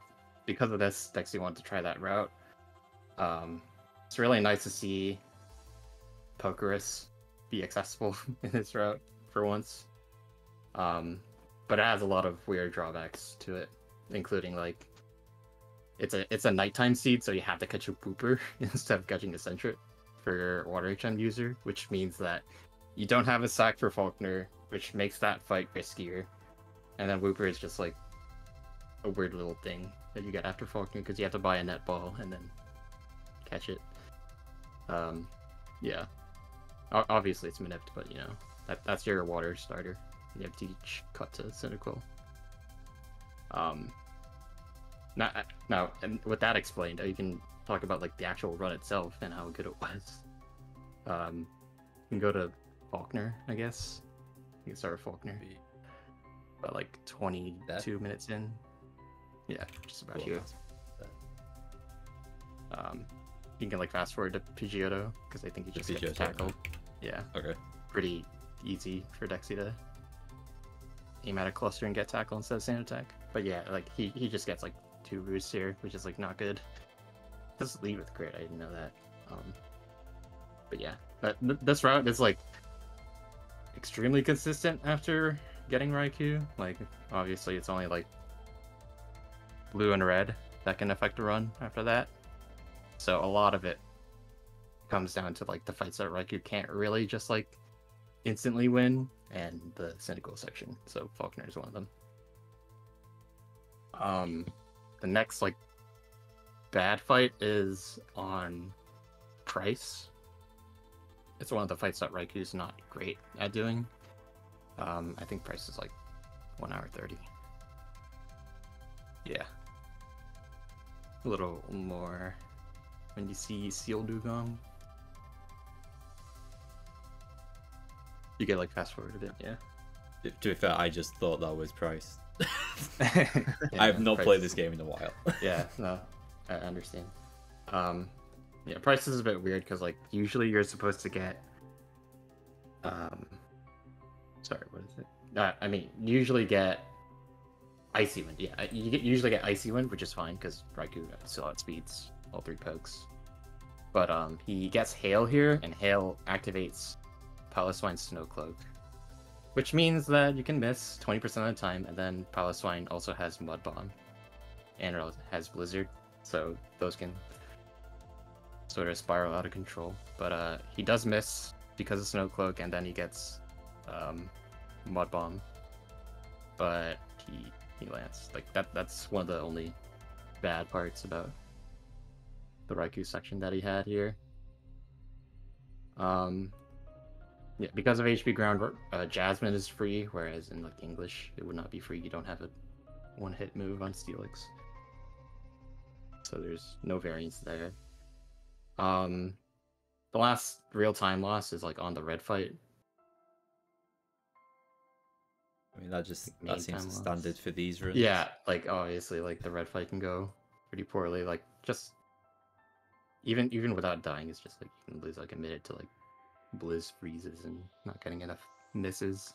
because of this, Dexy wanted to try that route. Um, it's really nice to see Pokerus be accessible in this route for once. Um, but it has a lot of weird drawbacks to it, including like it's a it's a nighttime seed, so you have to catch a Wooper instead of catching a Sentret for your Water H M user, which means that you don't have a sack for Faulkner, which makes that fight riskier. And then Wooper is just like a weird little thing that you get after Faulkner because you have to buy a netball and then catch it. Um, yeah. O obviously it's Minipt, but you know, that that's your water starter. You have to each cut to Cyndaquil. Um, now, now, and with that explained, you can talk about like the actual run itself and how good it was. Um, you can go to Faulkner, I guess. You can start with Faulkner. About like twenty-two that? minutes in. Yeah, just about cool. you. Um, you can like fast forward to Pidgeotto because I think you just get tackled. Yeah. Okay. Pretty easy for Dexy to aim at a cluster and get tackled instead of sand attack. But yeah, like he he just gets like two boosts here, which is like not good. Just leave with crit. I didn't know that. Um, but yeah, but th this route is like extremely consistent after getting Raikou. Like obviously it's only like Blue and Red that can affect a run after that. So a lot of it comes down to like the fights that Raikou can't really just like instantly win, and the Cyndaquil section. So Faulkner is one of them. Um, the next like bad fight is on Price. It's one of the fights that Raikou's not great at doing. Um, I think Price is like one hour thirty. Yeah. A little more when you see Seal Dugong. You get like fast forward a bit, yeah. To be fair, I just thought that was Price. yeah, I have not Price played this game in a while. yeah, no, I understand. Um, yeah, Price is a bit weird because like usually you're supposed to get. Um, sorry, what is it? Uh, I mean, usually get Icy Wind. Yeah, you get usually get Icy Wind, which is fine because Raikou still outspeeds all three pokes. But um, he gets Hail here, and Hail activates Paloswine Snowcloak, which means that you can miss twenty percent of the time, and then Paloswine also has Mud Bomb, and it has Blizzard, so those can sort of spiral out of control. But uh, he does miss because of Snowcloak, and then he gets um, Mud Bomb, but he he lands. Like that that's one of the only bad parts about the Raikou section that he had here. Um. Yeah, because of H P ground, uh, Jasmine is free, whereas in like English, it would not be free. You don't have a one-hit move on Steelix, so there's no variance there. Um, the last real time loss is like on the red fight. I mean, that just that seems standard for these runs. Yeah, like obviously, like the red fight can go pretty poorly. Like just even even without dying, it's just like you can lose like a minute to like Blizz freezes and not getting enough misses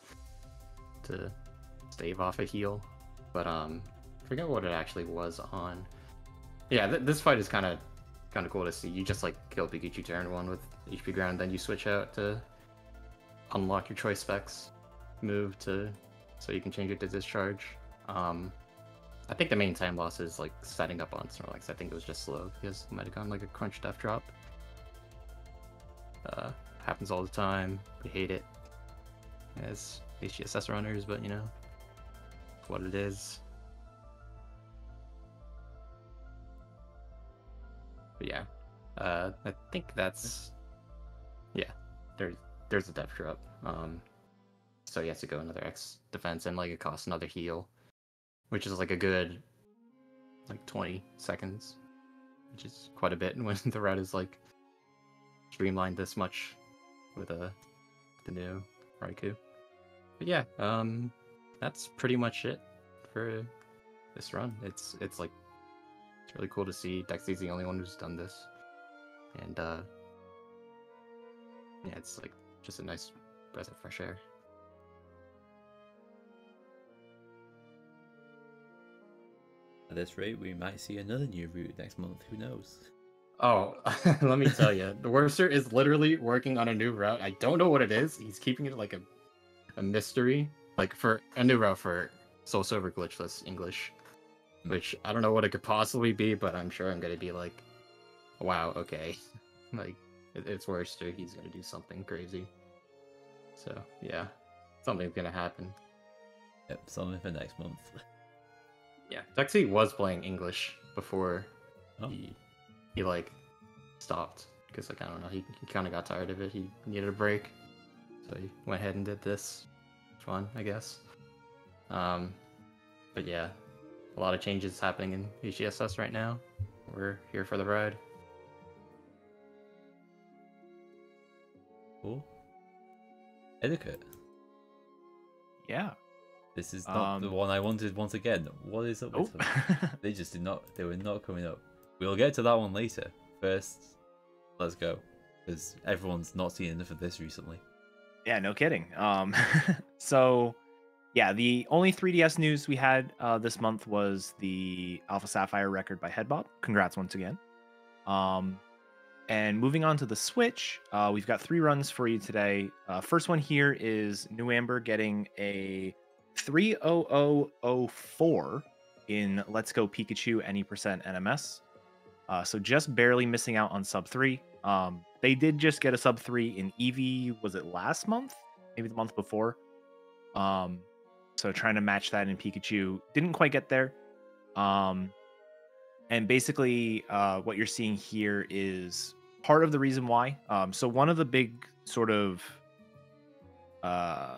to stave off a heal. But um I forget what it actually was on. Yeah, th this fight is kind of kind of cool to see. You just like kill Pikachu turn one with H P ground, then you switch out to unlock your choice specs move to so you can change it to discharge. Um I think the main time loss is like setting up on Snorlax. I think it was just slow because it might have gone like a crunch death drop. Uh, happens all the time. We hate it as H G S S runners, but you know, it's what it is. But yeah, uh, I think that's, yeah, there's, there's a depth drop. Um, so he has to go another X defense, and like it costs another heal, which is like a good, like twenty seconds, which is quite a bit. And when the route is like streamlined this much with a, the new Raikou. But yeah, um, that's pretty much it for this run. It's, it's like, it's really cool to see Dexy's the only one who's done this, and uh, yeah, it's like just a nice breath of fresh air. At this rate, we might see another new route next month. Who knows? Oh, let me tell you, the Worcester is literally working on a new route. I don't know what it is. He's keeping it like a, a mystery, like for a new route for Soul Silver glitchless English. Which, I don't know what it could possibly be, but I'm sure I'm going to be like, wow, okay. Like, it, it's Worcester, he's going to do something crazy. So, yeah. Something's going to happen. Yep, something for next month. Yeah, Dexy was playing English before oh. he, he, like, stopped. Because, like, I don't know, he, he kind of got tired of it. He needed a break. So he went ahead and did this. Fun, I guess. Um, but yeah. A lot of changes happening in H G S S right now. We're here for the ride. Cool. Etiquette. Yeah. This is not um, the one I wanted once again. What is up with oh. them? They just did not, they were not coming up. We'll get to that one later. First, let's go. Because everyone's not seen enough of this recently. Yeah, no kidding. Um, so... Yeah, the only three D S news we had uh, this month was the Alpha Sapphire record by Head Bob. Congrats once again. Um, and moving on to the Switch, uh, we've got three runs for you today. Uh, first one here is New Amber getting a three thousand four in Let's Go Pikachu any percent N M S. Uh, so just barely missing out on sub three. Um, they did just get a sub three in Eevee, was it last month? Maybe the month before. Um, So trying to match that in Pikachu, didn't quite get there. Um, and basically uh, what you're seeing here is part of the reason why. Um, so one of the big sort of uh,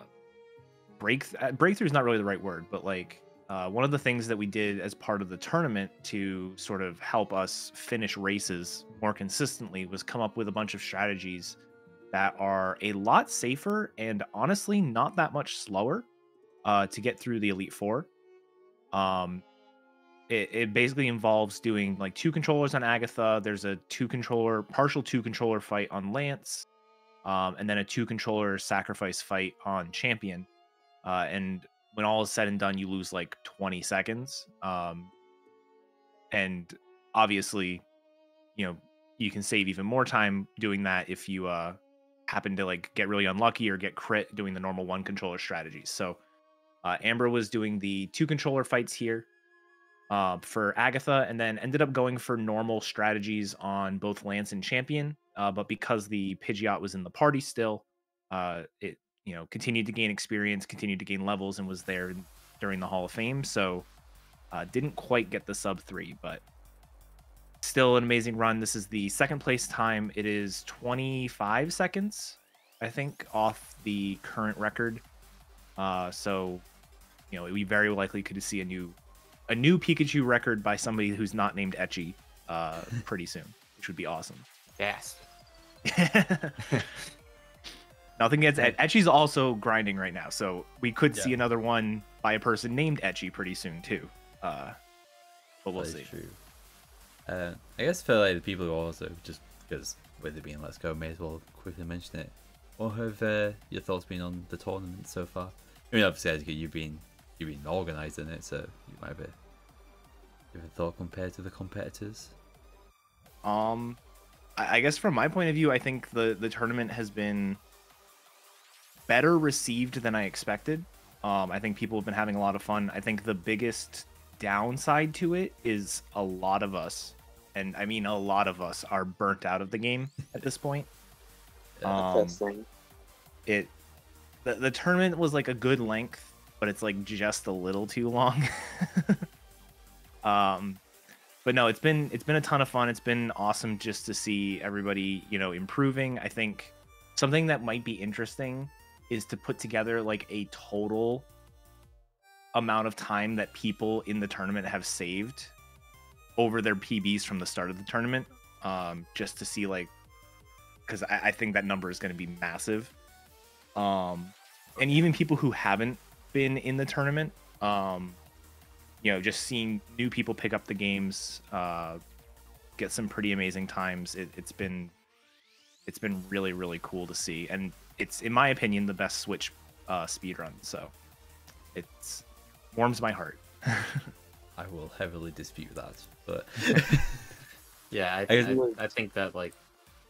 break breakthrough is not really the right word, but like uh, one of the things that we did as part of the tournament to sort of help us finish races more consistently was come up with a bunch of strategies that are a lot safer and honestly not that much slower. Uh, to get through the Elite Four. Um, it, it basically involves doing like two controllers on Agatha. There's a two controller, partial two controller fight on Lance, um, and then a two controller sacrifice fight on Champion. Uh, and when all is said and done, you lose like twenty seconds. Um, and obviously, you know, you can save even more time doing that if you uh, happen to like get really unlucky or get crit doing the normal one controller strategies. So, Uh, Amber was doing the two controller fights here uh, for Agatha, and then ended up going for normal strategies on both Lance and Champion. Uh, but because the Pidgeot was in the party still, uh, it you know continued to gain experience, continued to gain levels, and was there during the Hall of Fame. So uh, didn't quite get the sub three, but still an amazing run. This is the second place time. It is twenty-five seconds, I think, off the current record. Uh, so. You know, we very likely could see a new, a new Pikachu record by somebody who's not named Echi, uh, pretty soon, which would be awesome. Yes. Nothing against Echi. Echi's also grinding right now, so we could yeah. see another one by a person named Echi pretty soon too. Uh, but we'll see. True. Uh, I guess for like the people who also just because with it being Let's Go, may as well quickly mention it. What have uh, your thoughts been on the tournament so far? I mean, obviously, you've been. You've been organised in it, so you might have a different thought compared to the competitors. Um, I guess from my point of view, I think the the tournament has been better received than I expected. Um, I think people have been having a lot of fun. I think the biggest downside to it is a lot of us, and I mean a lot of us, are burnt out of the game at this point. Yeah, um, it the, the tournament was like a good length, but it's like just a little too long. um But no, it's been it's been a ton of fun. It's been awesome just to see everybody, you know, improving. I think something that might be interesting is to put together like a total amount of time that people in the tournament have saved over their P Bs from the start of the tournament, um, just to see like, because I, I think that number is going to be massive. Um, and even people who haven't been in the tournament. Um, You know, just seeing new people pick up the games, uh, get some pretty amazing times. It, it's been, it's been really, really cool to see, and it's, in my opinion, the best Switch uh, speedrun. So, it warms my heart. I will heavily dispute that, but yeah, I, th I, I, I think that like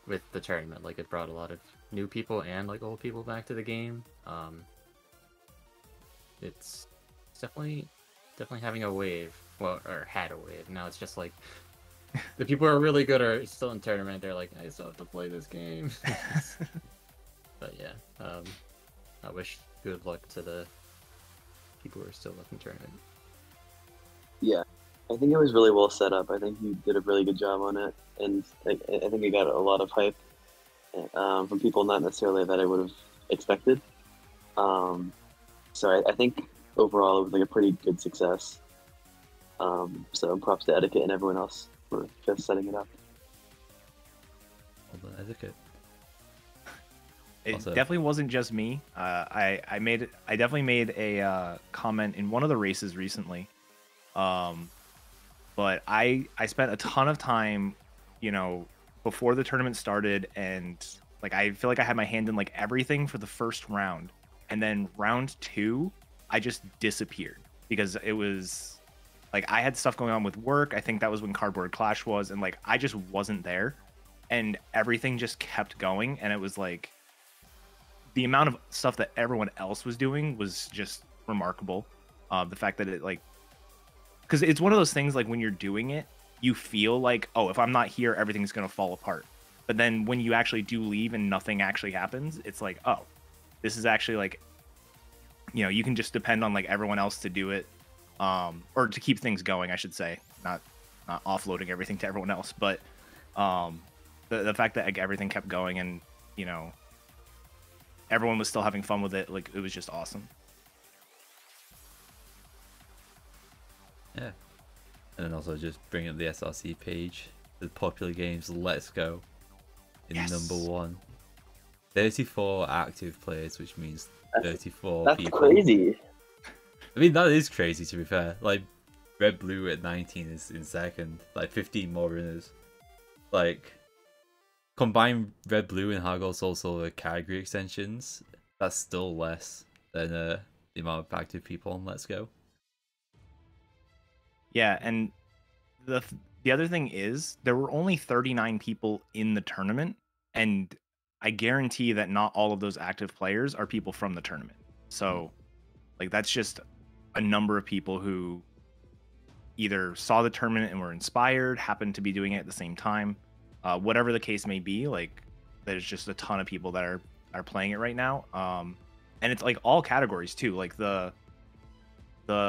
with the tournament, like it brought a lot of new people and like old people back to the game. Um, it's, it's definitely. Definitely having a wave, well, or had a wave. Now it's just like the people who are really good are still in tournament. They're like, I still have to play this game. But yeah, um, I wish good luck to the people who are still left in tournament. Yeah, I think it was really well set up. I think you did a really good job on it, and I, I think it got a lot of hype um, from people not necessarily that I would have expected. Um, so I, I think. Overall, it was like a pretty good success. Um, so props to Etiquette and everyone else for just setting it up. Well done, Etiquette. It also definitely wasn't just me. Uh, I I made I definitely made a uh, comment in one of the races recently. Um, but I I spent a ton of time, you know, before the tournament started, and like I feel like I had my hand in like everything for the first round, and then round two. I just disappeared because it was like I had stuff going on with work. I think that was when Cardboard Clash was, and like I just wasn't there, and everything just kept going, and it was like the amount of stuff that everyone else was doing was just remarkable. Uh, the fact that it like, because it's one of those things like when you're doing it, you feel like, oh, if I'm not here, everything's gonna fall apart. But then when you actually do leave and nothing actually happens, it's like, oh, this is actually like. You know, you can just depend on like everyone else to do it, um, or to keep things going, I should say, not not offloading everything to everyone else. But um, the the fact that like everything kept going, and you know, everyone was still having fun with it, like it was just awesome. Yeah, and then also just bring up the S R C page, the popular games. Let's Go in yes. number one. thirty-four active players, which means. thirty-four That's people. Crazy. I mean, that is crazy, to be fair. Like, Red Blue at nineteen is in second. Like, fifteen more runners. Like, combine Red Blue and Hard Gold Soul Silver Kyogre extensions, that's still less than uh, the amount of active people on Let's Go. Yeah, and the, th the other thing is, there were only thirty-nine people in the tournament, and I guarantee that not all of those active players are people from the tournament. So, like, that's just a number of people who either saw the tournament and were inspired, happened to be doing it at the same time. Uh, whatever the case may be, like, there's just a ton of people that are, are playing it right now. Um, and it's, like, all categories, too. Like, the, the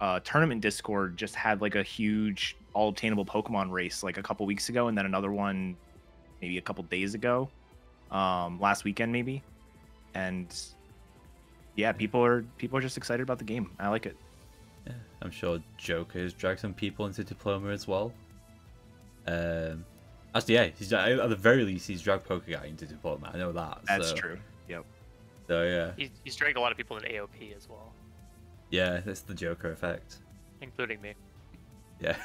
uh, tournament Discord just had, like, a huge all-obtainable Pokemon race, like, a couple weeks ago, and then another one maybe a couple days ago. Um, last weekend maybe, and yeah, people are people are just excited about the game. I like it. Yeah, I'm sure Joker's dragged some people into Diploma as well. Um, actually, yeah, he's, at the very least he's dragged Poker Guy into Diploma. I know that. That's so. True. Yep. So yeah, he's, he's dragged a lot of people in A O P as well. Yeah, that's the Joker effect, including me. Yeah.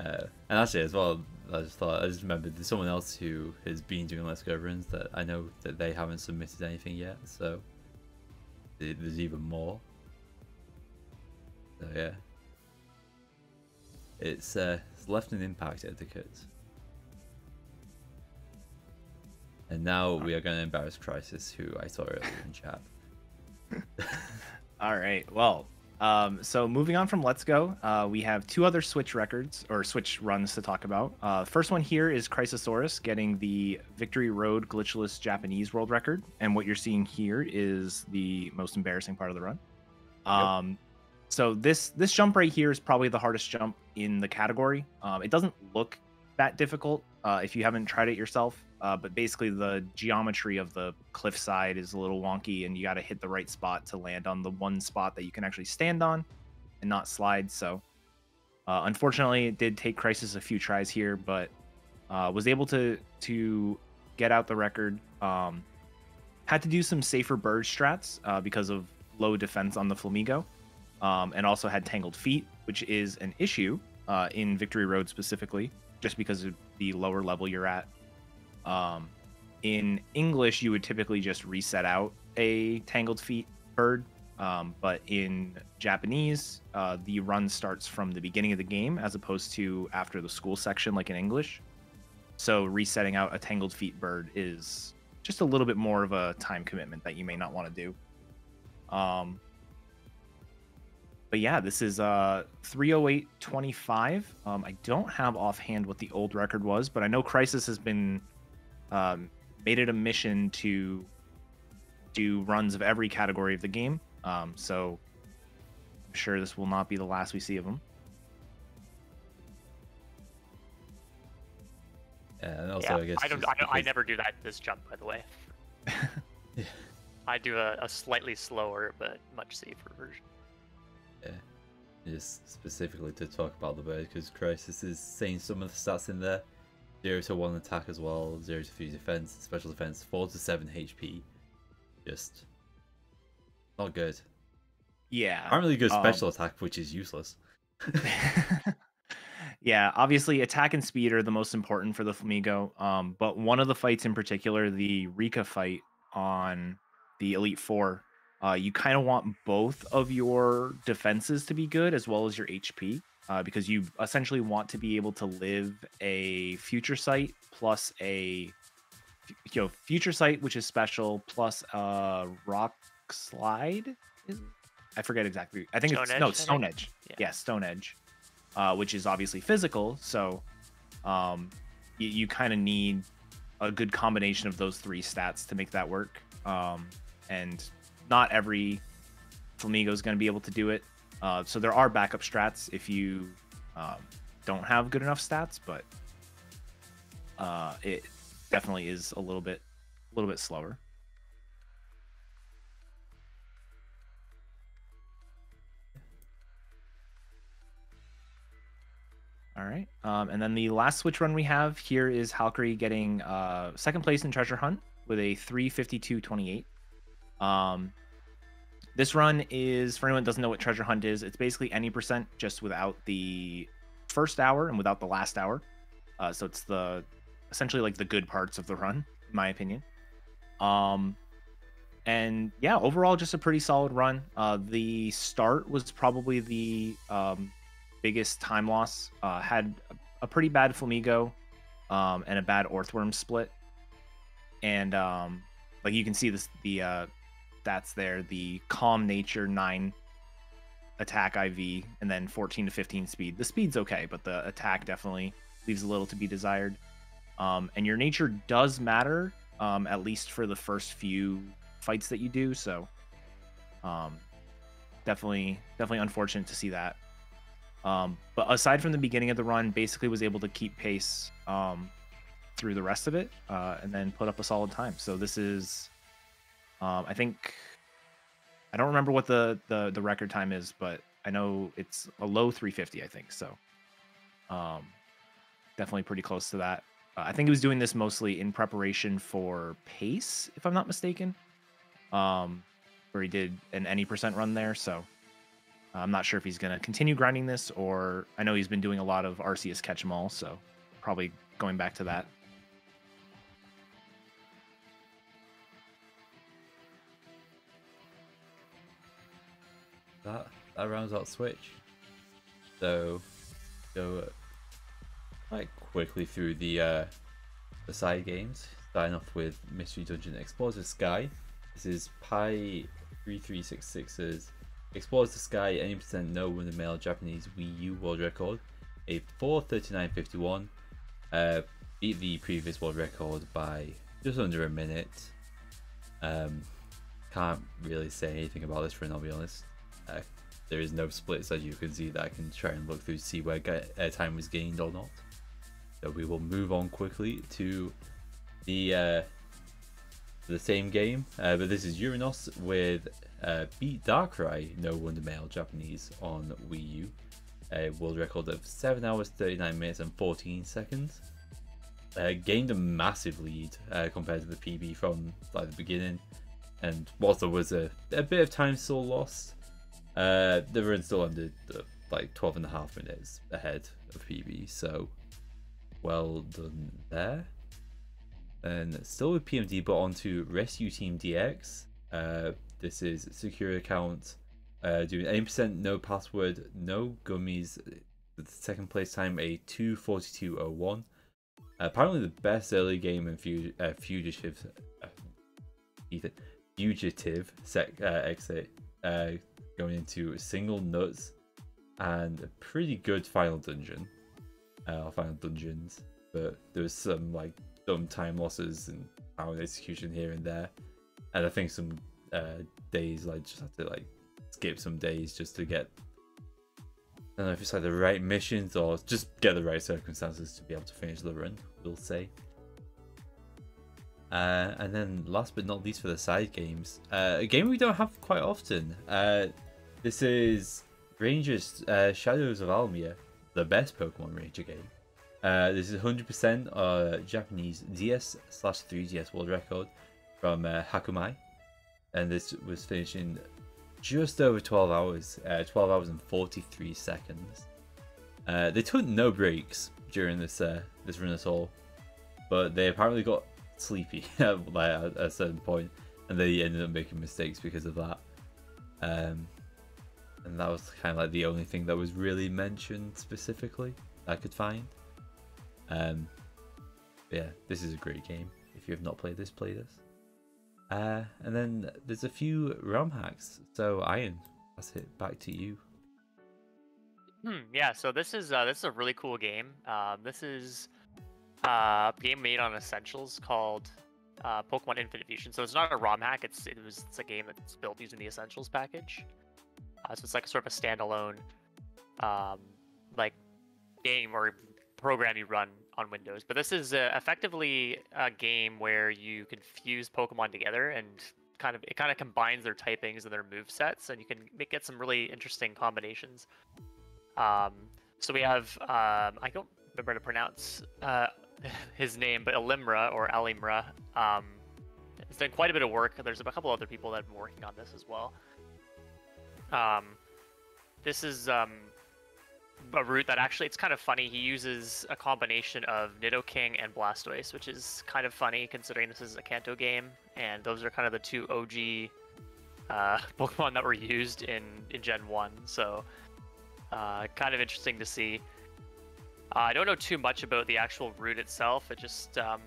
uh, and actually, as well. I just thought, I just remembered there's someone else who has been doing Let's Go runs that I know that they haven't submitted anything yet, so there's even more. So yeah, it's, uh, it's left an impact, Etiquette. And now we are going to embarrass Crisis, who I saw earlier in chat. All right, well, Um, so moving on from Let's Go, uh, we have two other Switch records or Switch runs to talk about. Uh, first one here is Chrysosaurus getting the Victory Road glitchless Japanese world record. And what you're seeing here is the most embarrassing part of the run. Um, yep. So this, this jump right here is probably the hardest jump in the category. Um, it doesn't look that difficult uh, if you haven't tried it yourself. Uh, but basically the geometry of the cliffside is a little wonky and you got to hit the right spot to land on the one spot that you can actually stand on and not slide. So uh, unfortunately, it did take Crisis a few tries here, but uh, was able to to get out the record. Um, had to do some safer bird strats uh, because of low defense on the Flamingo, um, and also had tangled feet, which is an issue uh, in Victory Road specifically, just because of the lower level you're at. Um, in English, you would typically just reset out a tangled feet bird, um, but in Japanese, uh, the run starts from the beginning of the game as opposed to after the school section like in English. So resetting out a tangled feet bird is just a little bit more of a time commitment that you may not want to do. Um, but yeah, this is uh, three oh eight twenty-five. Um, I don't have offhand what the old record was, but I know Crisis has been... Um, made it a mission to do runs of every category of the game, um, so I'm sure this will not be the last we see of them. And also, yeah, I guess I don't. I, don't because... I never do that. This jump, by the way. Yeah. I do a, a slightly slower but much safer version. Yeah, just specifically to talk about the bird because Crisis is saying some of the stats in there. zero to one attack as well, zero to three defense, special defense, four to seven H P. Just not good. Yeah. I'm really good um, special attack, which is useless. Yeah, obviously attack and speed are the most important for the Flamingo. Um, but one of the fights in particular, the Rika fight on the Elite Four, uh, you kind of want both of your defenses to be good as well as your H P. Uh, because you essentially want to be able to live a future sight plus a you know future sight, which is special, plus a rock slide. Is I forget exactly. I think it's no Stone Edge. Yeah, yeah Stone Edge, uh, which is obviously physical. So um, you, you kind of need a good combination of those three stats to make that work. Um, and not every Flamingo is going to be able to do it. Uh, so there are backup strats if you uh, don't have good enough stats, but uh, it definitely is a little bit, a little bit slower. All right, um, and then the last Switch run we have here is Halkyrie getting uh, second place in Treasure Hunt with a three fifty-two twenty-eight. Um, This run is, for anyone who doesn't know what Treasure Hunt is, it's basically any percent just without the first hour and without the last hour. Uh, so it's the essentially like the good parts of the run, in my opinion. Um, and yeah, overall, just a pretty solid run. Uh, the start was probably the um, biggest time loss. Uh, had a pretty bad Flamingo um, and a bad Orthworm split. And um, like you can see this, the... Uh, That's there, the calm nature, nine attack I V, and then fourteen to fifteen speed. The speed's okay, but the attack definitely leaves a little to be desired. Um, and your nature does matter, um, at least for the first few fights that you do. So um, definitely, definitely unfortunate to see that. Um, but aside from the beginning of the run, basically was able to keep pace um, through the rest of it uh, and then put up a solid time. So this is... Um, I think, I don't remember what the, the, the record time is, but I know it's a low three fifty, I think. So um, definitely pretty close to that. Uh, I think he was doing this mostly in preparation for pace, if I'm not mistaken, um, where he did an any percent run there. So I'm not sure if he's going to continue grinding this, or I know he's been doing a lot of Arceus catch 'em all. So probably going back to that. That, that rounds out Switch. So go quite quickly through the uh, the side games. Starting off with Mystery Dungeon Explorers Sky. This is Pi three three six six's Explores the Sky at any percent no win the male Japanese Wii U world record, a four thirty-nine fifty-one. Uh, beat the previous world record by just under a minute. Um, can't really say anything about this run, I'll be honest. Uh, there is no splits, as you can see, that I can try and look through to see where uh, time was gained or not. So we will move on quickly to the uh, the same game, uh, but this is Uranos with uh, beat Darkrai, no wonder male Japanese on Wii U, a world record of seven hours thirty-nine minutes and fourteen seconds. Uh, gained a massive lead uh, compared to the P B from like the beginning, and whilst there was a, a bit of time still lost, uh, the run still ended uh, like twelve and a half minutes ahead of P B, so well done there. And still with P M D, but on to Rescue Team D X. Uh, this is secure account, uh, doing eight percent no password, no gummies, the second place time a two forty-two oh one. Apparently the best early game and fug uh, fugitive, uh, either fugitive sec uh, exit, uh, going into single nuts, and a pretty good final dungeon, uh, or final dungeons. But there was some like dumb time losses and power execution here and there, and I think some uh, days I like, just had to like skip some days just to get. I don't know if it's like the right missions or just get the right circumstances to be able to finish the run, we'll say. Uh, and then last but not least for the side games, uh, a game we don't have quite often. Uh, this is Rangers uh, Shadows of Almia, the best Pokemon Ranger game. Uh, this is one hundred percent uh, Japanese D S slash three D S world record from uh, Hakumai. And this was finished in just over twelve hours, uh, twelve hours and forty-three seconds. Uh, they took no breaks during this uh, this run at all, but they apparently got sleepy at a certain point, and they ended up making mistakes because of that. Um, and that was kind of like the only thing that was really mentioned specifically that I could find. Um, yeah, this is a great game. If you have not played this, play this. Uh, and then there's a few ROM hacks. So Ian, that's it. Back to you. Hmm, yeah. So this is uh, this is a really cool game. Uh, this is uh, a game made on Essentials called uh, Pokemon Infinite Fusion. So it's not a ROM hack. It's it was it's a game that's built using the Essentials package. Uh, so it's like sort of a standalone, um, like game or program you run on Windows, but this is uh, effectively a game where you can fuse Pokemon together, and kind of it kind of combines their typings and their move sets, and you can make, get some really interesting combinations. Um, so we have um, I don't remember how to pronounce uh, his name, but Alimra or Alimra. Um, it's done quite a bit of work. There's a couple other people that have been working on this as well. Um, this is. Um, a route that actually it's kind of funny. He uses a combination of Nidoking and Blastoise, which is kind of funny considering this is a Kanto game, and those are kind of the two O G uh, Pokemon that were used in, in Gen one, so uh, kind of interesting to see. Uh, I don't know too much about the actual route itself. It just um,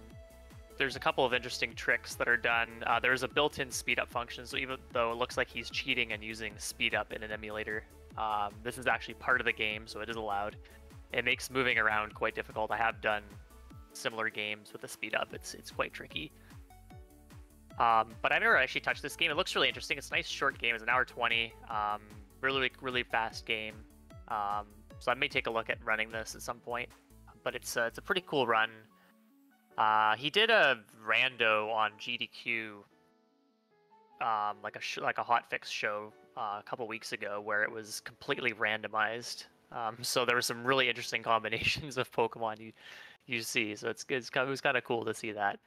there's a couple of interesting tricks that are done. Uh, there's a built-in speed up function, so even though it looks like he's cheating and using speed up in an emulator, Um, this is actually part of the game, so it is allowed. It makes moving around quite difficult. I have done similar games with the speed up. It's it's quite tricky. Um, but I've never actually touched this game. It looks really interesting. It's a nice short game. It's an hour twenty. Um, really, really fast game. Um, so I may take a look at running this at some point. But it's a, it's a pretty cool run. Uh, he did a rando on G D Q, um, like a sh like a hotfix show. Uh, a couple weeks ago, where it was completely randomized, um, so there were some really interesting combinations of Pokemon you you see. So it's it's it was kind of cool to see that.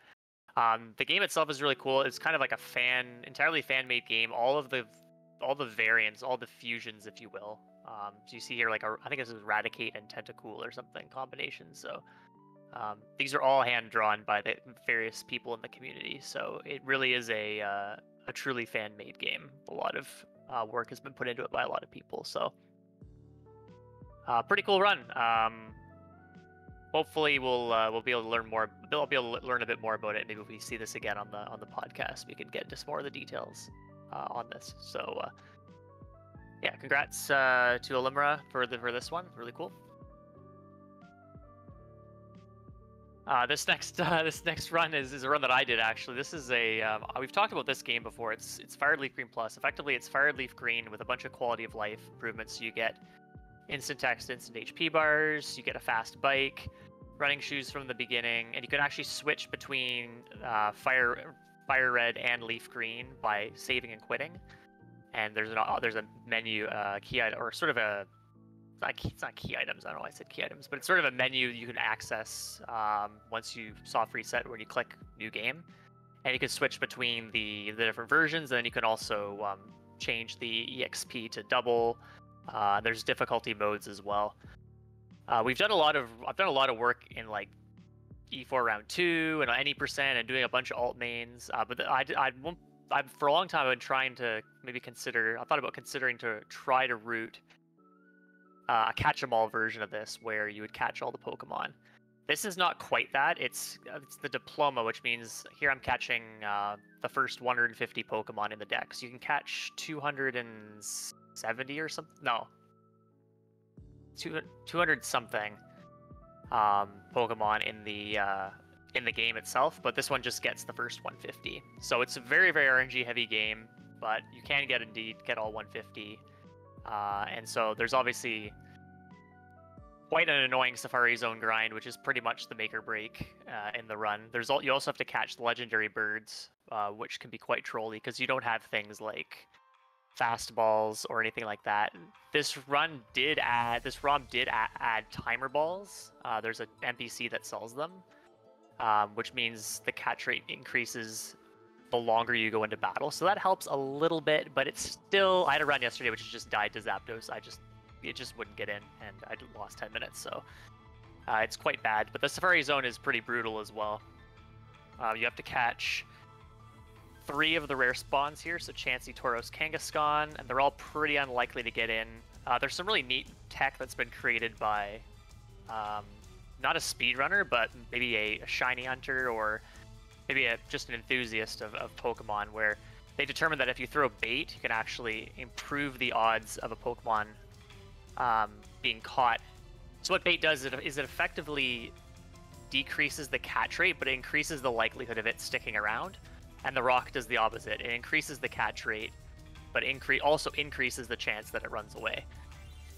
Um, the game itself is really cool. It's kind of like a fan, entirely fan-made game. All of the all the variants, all the fusions, if you will. Um, so you see here, like a, I think this is Raticate and Tentacool or something combination. So um, these are all hand-drawn by the various people in the community. So it really is a uh, a truly fan-made game. A lot of Uh, work has been put into it by a lot of people, so uh, pretty cool run. Um, hopefully, we'll uh, we'll be able to learn more. We'll be able to learn a bit more about it. Maybe if we see this again on the on the podcast, we can get into some more of the details uh, on this. So, uh, yeah, congrats uh, to Alimra for the, for this one. Really cool. Uh, this next uh, this next run is, is a run that I did actually. This is a um, we've talked about this game before. It's it's Fireleaf Green Plus. Effectively, it's Fireleaf Green with a bunch of quality of life improvements. You get instant text, instant H P bars. You get a fast bike, running shoes from the beginning, and you can actually switch between uh, fire fire red and leaf green by saving and quitting. And there's an there's a menu uh, key item or sort of a. It's not key items. I don't know why I said key items, but it's sort of a menu you can access um, once you soft reset when you click new game, and you can switch between the the different versions. And then you can also um, change the E X P to double. Uh, there's difficulty modes as well. Uh, we've done a lot of I've done a lot of work in like E four round two and any percent and doing a bunch of alt mains. Uh, but I I won't. I've for a long time I've been trying to maybe consider. I thought about considering to try to root. Uh, a catch-em-all version of this where you would catch all the Pokemon. This is not quite that. It's it's the diploma, which means here I'm catching uh, the first one hundred fifty Pokemon in the deck. So you can catch two hundred seventy or something. No, two hundred something um, Pokemon in the uh, in the game itself. But this one just gets the first one hundred fifty. So it's a very very R N G heavy game, but you can get indeed get all one hundred fifty. Uh, and so there's obviously quite an annoying Safari Zone grind, which is pretty much the make or break uh, in the run. There's all, you also have to catch the legendary birds, uh, which can be quite trolly because you don't have things like fastballs or anything like that. This run did add, this ROM did add, add timer balls. Uh, there's an N P C that sells them, um, which means the catch rate increases the longer you go into battle, so that helps a little bit, but it's still. I had a run yesterday which just died to Zapdos. I just it just wouldn't get in, and I lost ten minutes, so uh, it's quite bad. But the Safari Zone is pretty brutal as well. Uh, you have to catch three of the rare spawns here, so Chansey, Tauros, Kangaskhan, and they're all pretty unlikely to get in. Uh, there's some really neat tech that's been created by um, not a speedrunner, but maybe a, a shiny hunter or. Maybe a, just an enthusiast of, of Pokemon, where they determined that if you throw bait, you can actually improve the odds of a Pokemon um, being caught. So what bait does is it effectively decreases the catch rate, but it increases the likelihood of it sticking around. And the rock does the opposite. It increases the catch rate, but incre also increases the chance that it runs away.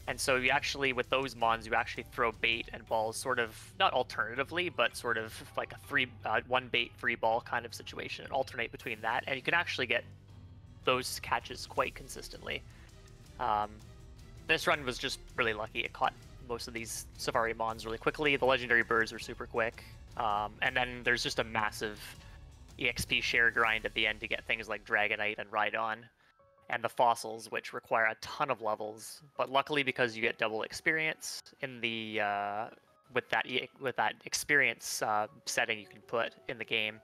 And so you actually, with those mons, you actually throw bait and balls sort of, not alternatively, but sort of like a three, uh, one bait, three ball kind of situation and alternate between that. And you can actually get those catches quite consistently. Um, this run was just really lucky. It caught most of these Safari mons really quickly. The legendary birds were super quick. Um, and then there's just a massive E X P share grind at the end to get things like Dragonite and Rhydon. And the fossils, which require a ton of levels, but luckily because you get double experience in the uh, with that with that experience uh, setting you can put in the game,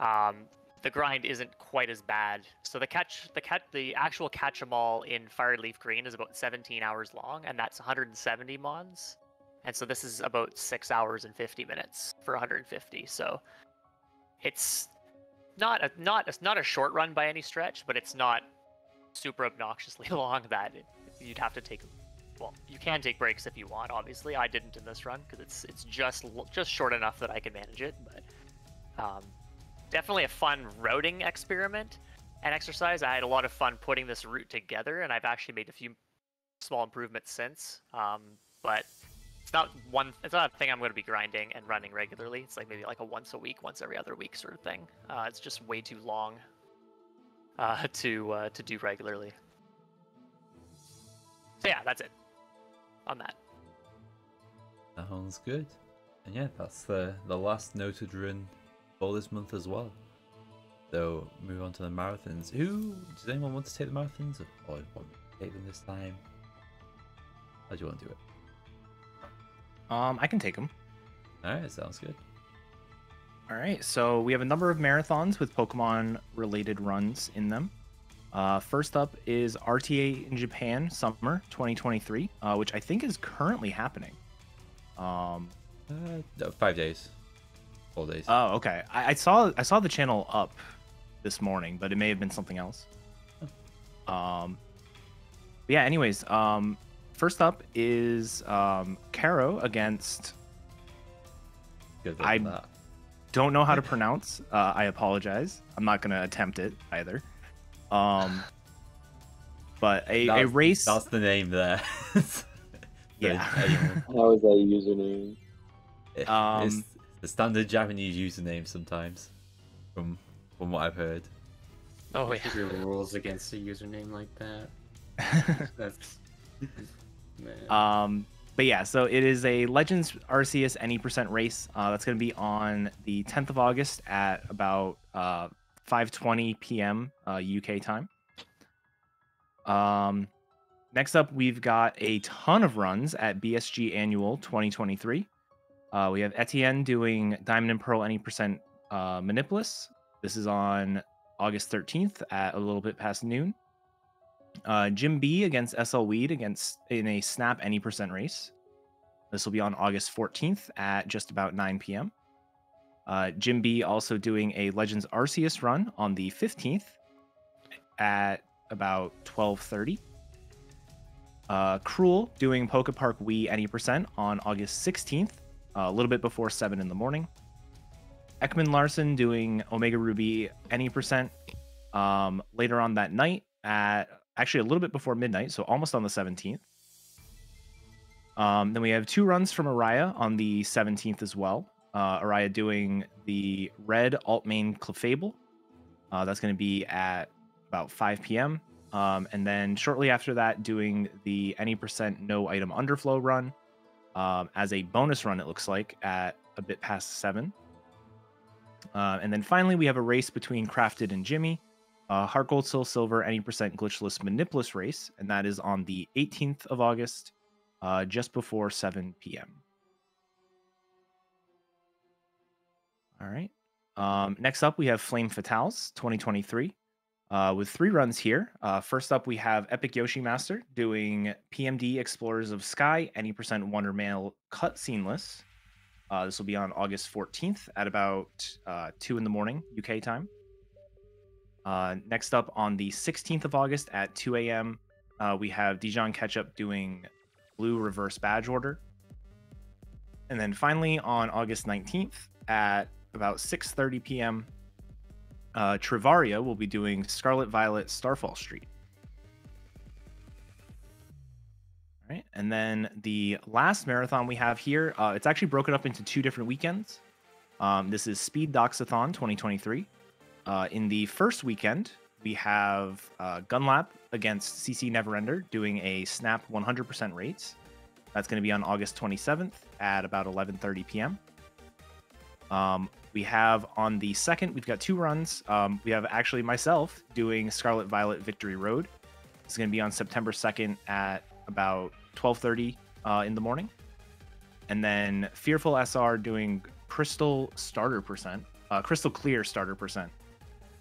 um, the grind isn't quite as bad. So the catch the catch the actual catch 'em all in Fireleaf Green is about seventeen hours long, and that's one hundred seventy mons, and so this is about six hours and fifty minutes for one hundred fifty. So it's not a not it's not a short run by any stretch, but it's not super obnoxiously long that it, you'd have to take. Well, you can take breaks if you want. Obviously, I didn't in this run because it's it's just just short enough that I can manage it. But um, definitely a fun routing experiment and exercise. I had a lot of fun putting this route together, and I've actually made a few small improvements since. Um, but it's not one. It's not a thing I'm going to be grinding and running regularly. It's like maybe like a once a week, once every other week sort of thing. Uh, it's just way too long. Uh, to uh, to do regularly. So yeah, that's it. On that. Sounds good. And yeah, that's the the last noted run for this month as well. So move on to the marathons. Who does anyone want to take the marathons? Or want to take them this time? How do you want to do it? Um, I can take them. All right, sounds good. All right, so we have a number of marathons with Pokemon-related runs in them. Uh, first up is R T A in Japan Summer twenty twenty-three, uh, which I think is currently happening. Um, uh, no, five days, four days. Oh, okay. I, I saw I saw the channel up this morning, but it may have been something else. Huh. Um, But yeah, anyways, um, first up is um, Caro against... Good luck I with that. Don't know how to pronounce. Uh, I apologize. I'm not going to attempt it either. Um, but a, a race... That's the name there. Yeah. How is that a username? It, um, it's the standard Japanese username sometimes, from from what I've heard. Oh, yeah. There's rules against a username like that. That's... Man. Um, but yeah, so it is a Legends Arceus any percent race. Uh, that's going to be on the tenth of August at about uh, five twenty p m Uh, U K time. Um, next up, we've got a ton of runs at B S G Annual twenty twenty-three. Uh, we have Etienne doing Diamond and Pearl any percent uh, Manipulus. This is on August thirteenth at a little bit past noon. Uh, Jim B against S L Weed against in a Snap any percent race. This will be on August fourteenth at just about nine p m Uh, Jim B also doing a Legends Arceus run on the fifteenth at about twelve thirty. Uh, Cruel doing Poke Park Wii any percent on August sixteenth, uh, a little bit before seven in the morning. Ekman Larson doing Omega Ruby any percent um, later on that night at actually a little bit before midnight, so almost on the seventeenth. Um, then we have two runs from Araya on the seventeenth as well. Uh, Araya doing the red alt main Clefable. Uh, that's going to be at about five p m Um, and then shortly after that, doing the any percent no item underflow run um, as a bonus run, it looks like, at a bit past seven. Uh, and then finally, we have a race between Crafted and Jimmy. Uh, Heart Gold, Soul Silver, any percent glitchless Manipulus race, and that is on the eighteenth of August, uh, just before seven p m All right. Um, next up, we have Flame Fatales twenty twenty-three uh, with three runs here. Uh, first up, we have Epic Yoshi Master doing P M D Explorers of Sky, any percent Wonder Male cutsceneless. Uh, this will be on August fourteenth at about uh, two in the morning U K time. Uh, next up on the sixteenth of August at two a m Uh, we have Dijon Ketchup doing Blue Reverse Badge Order. And then finally on August nineteenth at about six thirty p m Uh, Trivaria will be doing Scarlet Violet Starfall Street. All right. And then the last marathon we have here, uh, it's actually broken up into two different weekends. Um, this is Speed Doxathon twenty twenty-three. Uh, in the first weekend, we have uh, Gunlap against C C Neverender doing a Snap one hundred percent rates. That's going to be on August twenty-seventh at about eleven thirty p m Um, we have on the second, we've got two runs. Um, we have actually myself doing Scarlet Violet Victory Road. It's going to be on September second at about twelve thirty uh, in the morning. And then Fearful S R doing Crystal Starter Percent, uh, Crystal Clear Starter Percent.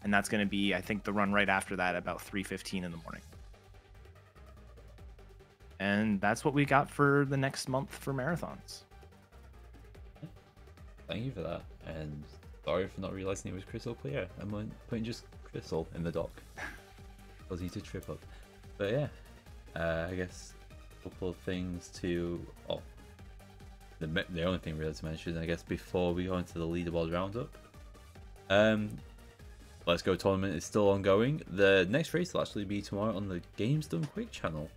And that's going to be, I think, the run right after that, about three fifteen in the morning. And that's what we got for the next month for marathons. Thank you for that. And sorry for not realizing it was Crystal Clear. I'm putting just Crystal in the dock. I was easy to trip up. But yeah, uh, I guess a couple of things to... Oh, the, the only thing really to mention, I guess, before we go into the leaderboard roundup. Um... Let's Go tournament is still ongoing. The next race will actually be tomorrow on the Games Done Quick channel.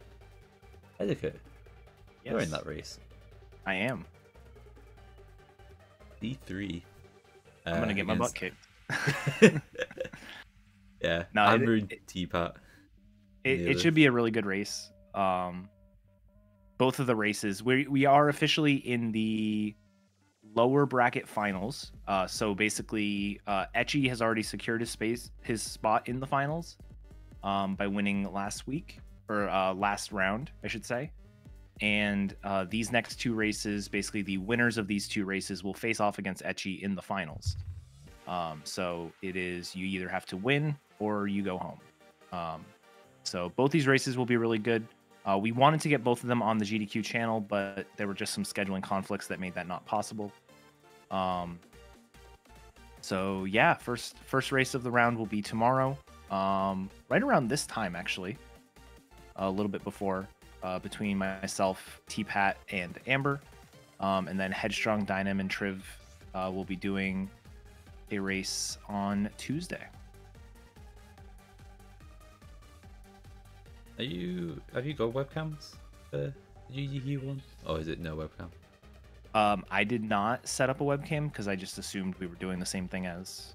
Etiquette, yes. You're in that race. I am. D three. I'm uh, gonna get against... my butt kicked. Yeah, no, I'm ruined Teapot. It, it should be a really good race. Um, both of the races. We we are officially in the lower bracket finals, uh so basically uh Etchy has already secured his space his spot in the finals um by winning last week or uh last round I should say, and uh these next two races, basically the winners of these two races will face off against Etchy in the finals. Um so it is, you either have to win or you go home. Um so both these races will be really good. Uh, we wanted to get both of them on the G D Q channel, but there were just some scheduling conflicts that made that not possible. Um, so yeah, first first race of the round will be tomorrow, um, right around this time actually. a little bit before uh, between myself, T-Pat, and Amber. Um, and then Headstrong, Dynam, and Triv uh, will be doing a race on Tuesday. Are you? Have you got webcams for U U U one? Or is it no webcam? Um, I did not set up a webcam because I just assumed we were doing the same thing as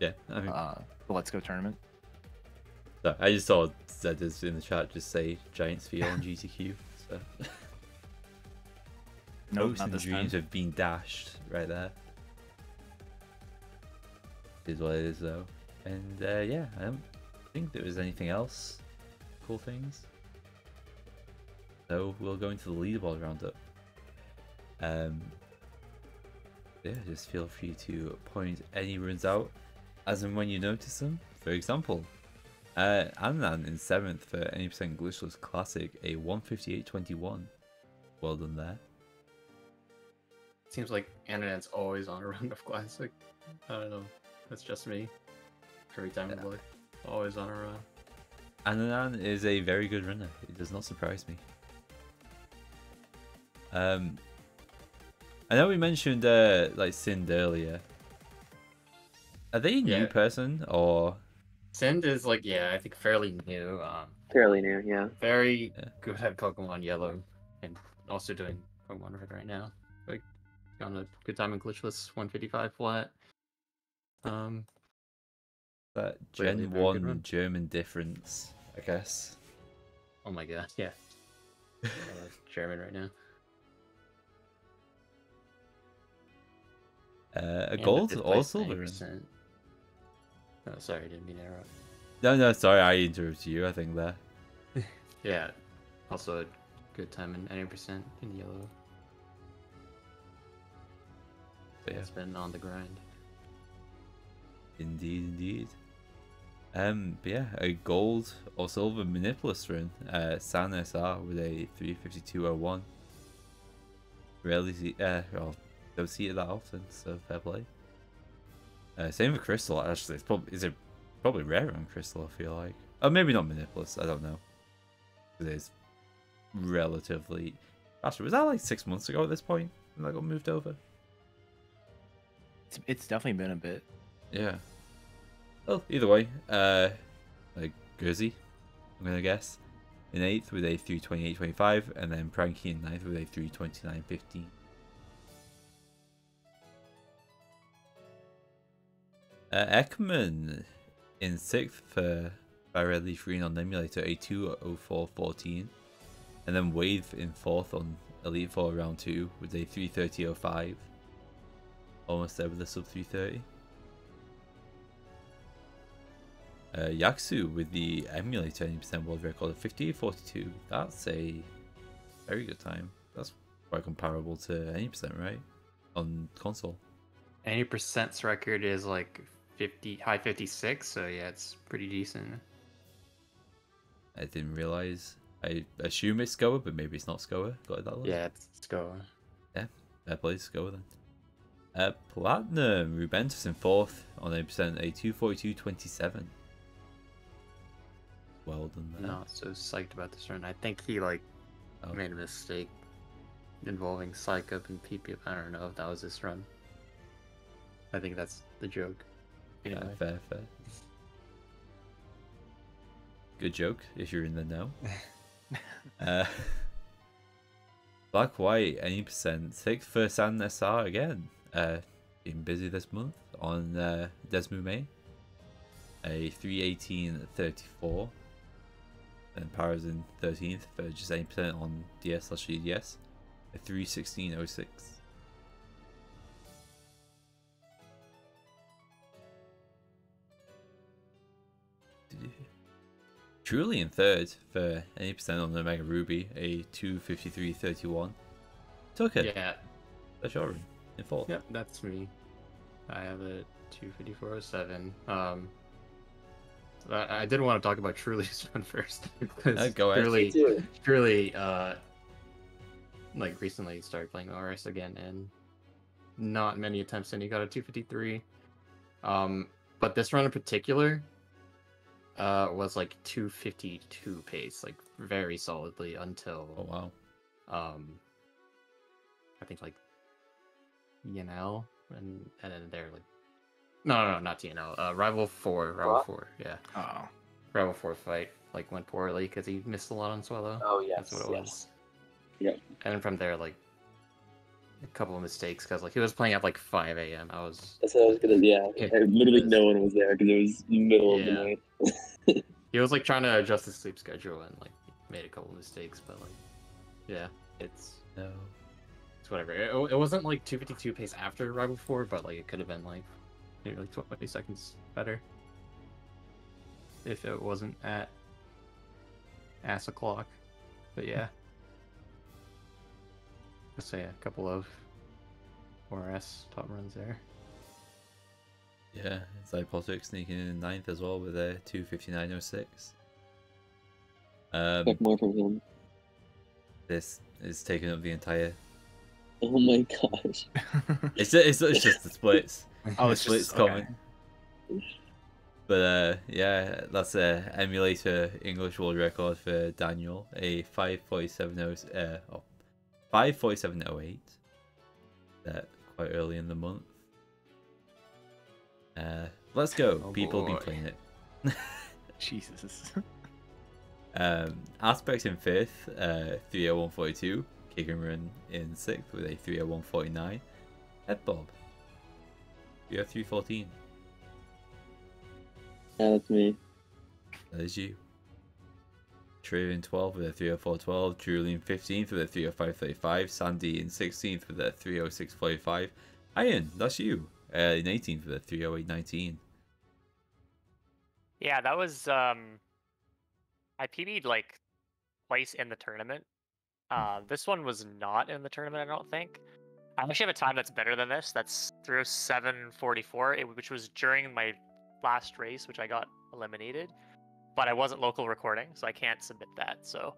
yeah I mean, uh, the Let's Go tournament. No, I just saw that this in the chat just say Giants V on G T Q. So. No, nope, not this dreams time. Have been dashed right there. It is what it is though, and uh, yeah, I don't think there was anything else. Cool things. So we'll go into the leaderboard roundup. Um, yeah, just feel free to point any runs out as and when you notice them. For example, uh, Amnan in seventh for any percent Glitchless Classic, a one fifty-eight twenty-one. Well done there. Seems like Anan's always on a round of Classic. I don't know. That's just me. Every time I look, always on a run. Ananan is a very good runner. It does not surprise me. Um, I know we mentioned uh, like Sind earlier. Are they a new yeah. person or? Sind is like yeah, I think fairly new. Um, fairly new, yeah. Very yeah. good at Pokemon Yellow, and also doing Pokemon Red right now. Like on a good time in Glitchless, one fifty-five flat. Um, that Gen really one run. German difference, I guess. Oh my god, yeah. uh, German right now. Uh, a and gold or silver? Oh, sorry, I didn't mean to interrupt. No, no, sorry, I interrupted you, I think, there. Yeah, also a good time in ninety percent in yellow. But yeah. It's been on the grind. Indeed, indeed. Um, but yeah, a gold or silver Manipulus run, uh, San S R with a three fifty-two oh one. Rarely see, uh, well, don't see it that often, so fair play. Uh, same for Crystal, actually. It's probably, is it probably rare on Crystal, I feel like. Oh, maybe not Manipulus, I don't know. It is relatively. Actually, was that like six months ago at this point when that got moved over? It's, it's definitely been a bit. Yeah. Well, either way, uh, like Guzzi, I'm gonna guess, in eighth with a three twenty-eight twenty-five, and then Pranky in ninth with a three twenty-nine fifteen. Uh, Ekman in sixth for by Red Leaf Green on Emulator, a two oh four fourteen, and then Wave in fourth on Elite Four Round Two with a three thirty oh five. Almost there with a sub three thirty. Uh, Yaksu with the emulator eighty percent world record of fifty forty-two. That's a very good time. That's quite comparable to eighty percent, right? On console. eighty percent's record is like fifty, high fifty-six, so yeah, it's pretty decent. I didn't realize. I assume it's Skoa, but maybe it's not Skoa. Got it that low? Yeah, it's Skoa. Yeah, fair play to Skoa then. Uh, Platinum, Rubentus in fourth on eighty percent, a two forty-two twenty-seven. Well done there. No, so psyched about this run. I think he like oh. made a mistake involving Psych Up and P P Up. I don't know if that was this run. I think that's the joke. Anyway. Yeah, fair, fair. Good joke if you're in the know. uh, Black White, any percent. Sixth for San S R again. Uh, been busy this month on uh, Desmu May. A three eighteen thirty-four. And Para's in thirteenth for just eight percent on D S slash E D S. A three sixteen oh six. Truly in third for eighty percent on Omega Ruby. A two fifty-three thirty-one. Tucker. Yeah. That's your room. In fourth. Yep, that's me. I have a two fifty-four oh seven. Um. I did want to talk about Truly's one first because go Truly, Truly, uh, like recently started playing O R S again, and not many attempts, and he got a two fifty-three. Um, but this run in particular, uh, was like two fifty-two pace, like very solidly until. Oh wow. Um, I think like E N L, and and then they're like, no, no, no not E N L. Uh, Rival Four, Rival what? Four, yeah. Oh. Rival Four fight like went poorly because he missed a lot on Swallow. Oh yeah, that's what it yes. was. Yeah. And then from there, like a couple of mistakes because like he was playing at like five A M I was. That's what I was gonna. Yeah. Okay. Literally no one was there because it was middle yeah. of the night. He was like trying to adjust his sleep schedule and like made a couple of mistakes, but like. Yeah, it's no, it's whatever. It, it wasn't like two fifty-two pace after Rival Four, but like it could have been like maybe like twenty seconds better if it wasn't at ass o'clock. But yeah, let's say a couple of O R S top runs there. Yeah, it's like Potoc sneaking in ninth as well with a two fifty-nine oh six. Um, Expect more from him. This is taking up the entire. Oh my gosh! It's just, it's, it's just the splits. Oh, it's splits just, common. Okay. But uh, yeah, that's a emulator English world record for Daniel, a five forty-seven oh eight That quite early in the month. Uh, let's go. Oh, people boy. Be playing it. Jesus. Um, Aspects in fifth, uh, three oh one forty-two. Kick and Run in sixth with a three oh one forty-nine. Head Bob, three oh three fourteen. Yeah, that's me. That is you. True in twelfth with a three oh four twelve. Truly in fifteenth with a three oh five thirty-five. Sandy in sixteenth with a three oh six forty-five. Iron, that's you. Uh, in eighteenth with a three oh eight nineteen. Yeah, that was, um... I P B'd like twice in the tournament. Uh, this one was not in the tournament, I don't think. I actually have a time that's better than this. That's three oh seven forty-four, which was during my last race, which I got eliminated. But I wasn't local recording, so I can't submit that. So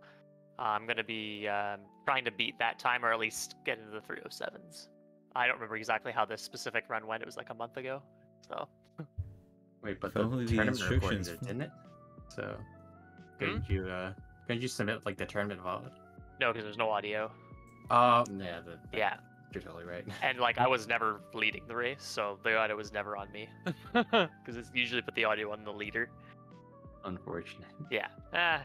uh, I'm going to be um, trying to beat that time, or at least get into the three oh sevens. I don't remember exactly how this specific run went. It was like a month ago. So. Wait, but the only tournament the recordings are, didn't it? So. Couldn't you, uh, couldn't you submit, like, the tournament VOD? No, because there's no audio. Oh, uh, yeah. The, the, yeah. You're totally right. And, like, I was never leading the race, so the audio was never on me. Because it's usually put the audio on the leader. Unfortunate. Yeah. Eh,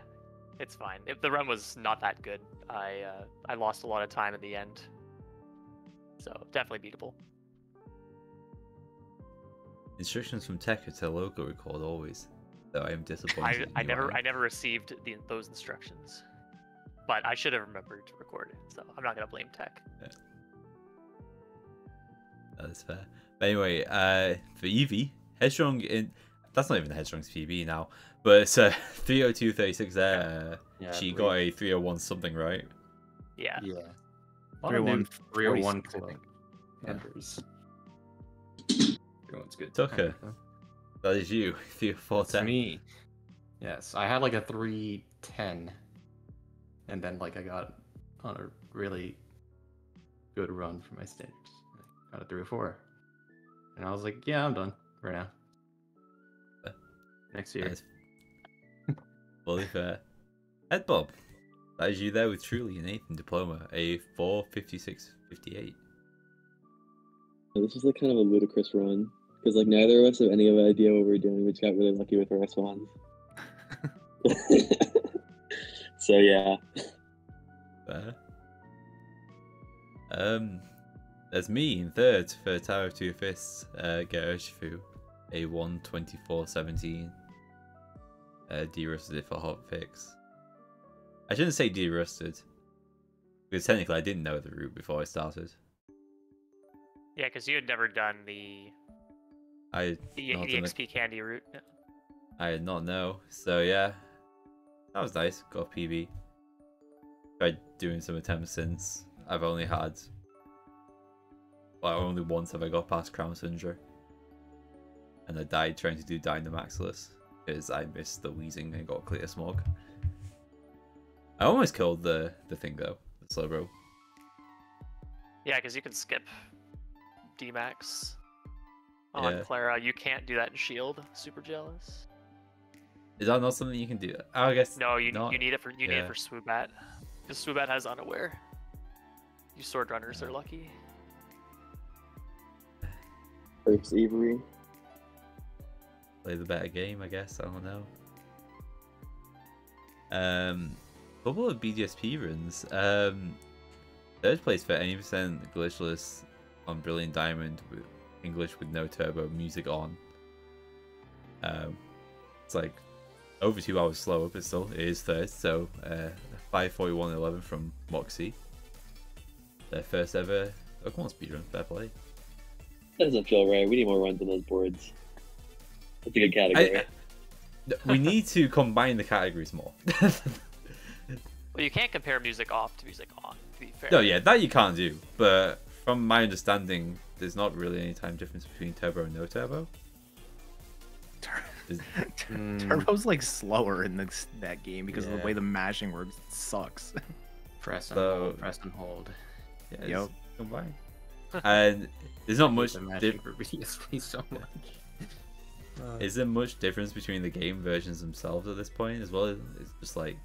it's fine. If the run was not that good, I, uh, I lost a lot of time at the end. So, definitely beatable. Instructions from Tekka to local record always. Though I am disappointed. I, I never, I never received the, those instructions, but I should have remembered to record it. So I'm not gonna blame Tech. Yeah. That's fair. But anyway, uh, for Eevee, Headstrong in that's not even Headstrong's P B now, but it's a three oh two thirty-six there. Yeah. Yeah, she got a three oh one something, right? Yeah. Yeah. three oh one, three oh one Members. Everyone's good. Tucker. That is you, three oh four ten. Me. Yes, I had like a three ten, and then like I got on a really good run for my standards. I got a three oh four, and I was like, yeah, I'm done right now. Fair. Next year. Fully fair. Head Bob, that is you there with Truly and Nathan Diploma, a four fifty-six fifty-eight. This is like kind of a ludicrous run. Because like neither of us have any idea what we were doing, we just got really lucky with our response. So yeah. Fair. Um, there's me in third for Tower of Two Fists, uh, Gershifu, a one twenty four seventeen. Uh, derusted it for hotfix. I shouldn't say derusted, because technically I didn't know the route before I started. Yeah, because you had never done the. I the E X P candy route. Yeah. I did not know, so yeah, that was nice. Got a P B. Tried doing some attempts since. I've only had, well, only once have I got past Crown Syndra, and I died trying to do Dynamaxless because I missed the wheezing and got Clear Smog. I almost killed the the thing though, the Slowbro. Yeah, because you can skip D max. On yeah. Clara, you can't do that in Shield. Super jealous. Is that not something you can do? I guess. No, you not. you need it for you yeah. need it for Swoobat, because Swoobat has Unaware. You Sword Runners are lucky. Thanks, Avery. Play the better game, I guess. I don't know. Um, couple of B D S P runs. Um, third place for any percent glitchless on Brilliant Diamond, with English with no turbo, music on. Um, it's like over two hours slower, but still it is third. So uh, five forty-one eleven from Moxie. Their first ever Pokemon speedrun. Fair play. That doesn't feel right. We need more runs on those boards. That's a good category. I, I, we need to combine the categories more. Well, you can't compare music off to music on, to be fair. No, yeah, that you can't do. But from my understanding, there's not really any time difference between turbo and no turbo. Tur Is... Turbo's like slower in this, that game because yeah. of the way the mashing works. It sucks. Press and so, hold, press and hold. Yeah, yep. It's combined. And there's not much difference. So much. Uh, is there much difference between the game versions themselves at this point as well? It's just like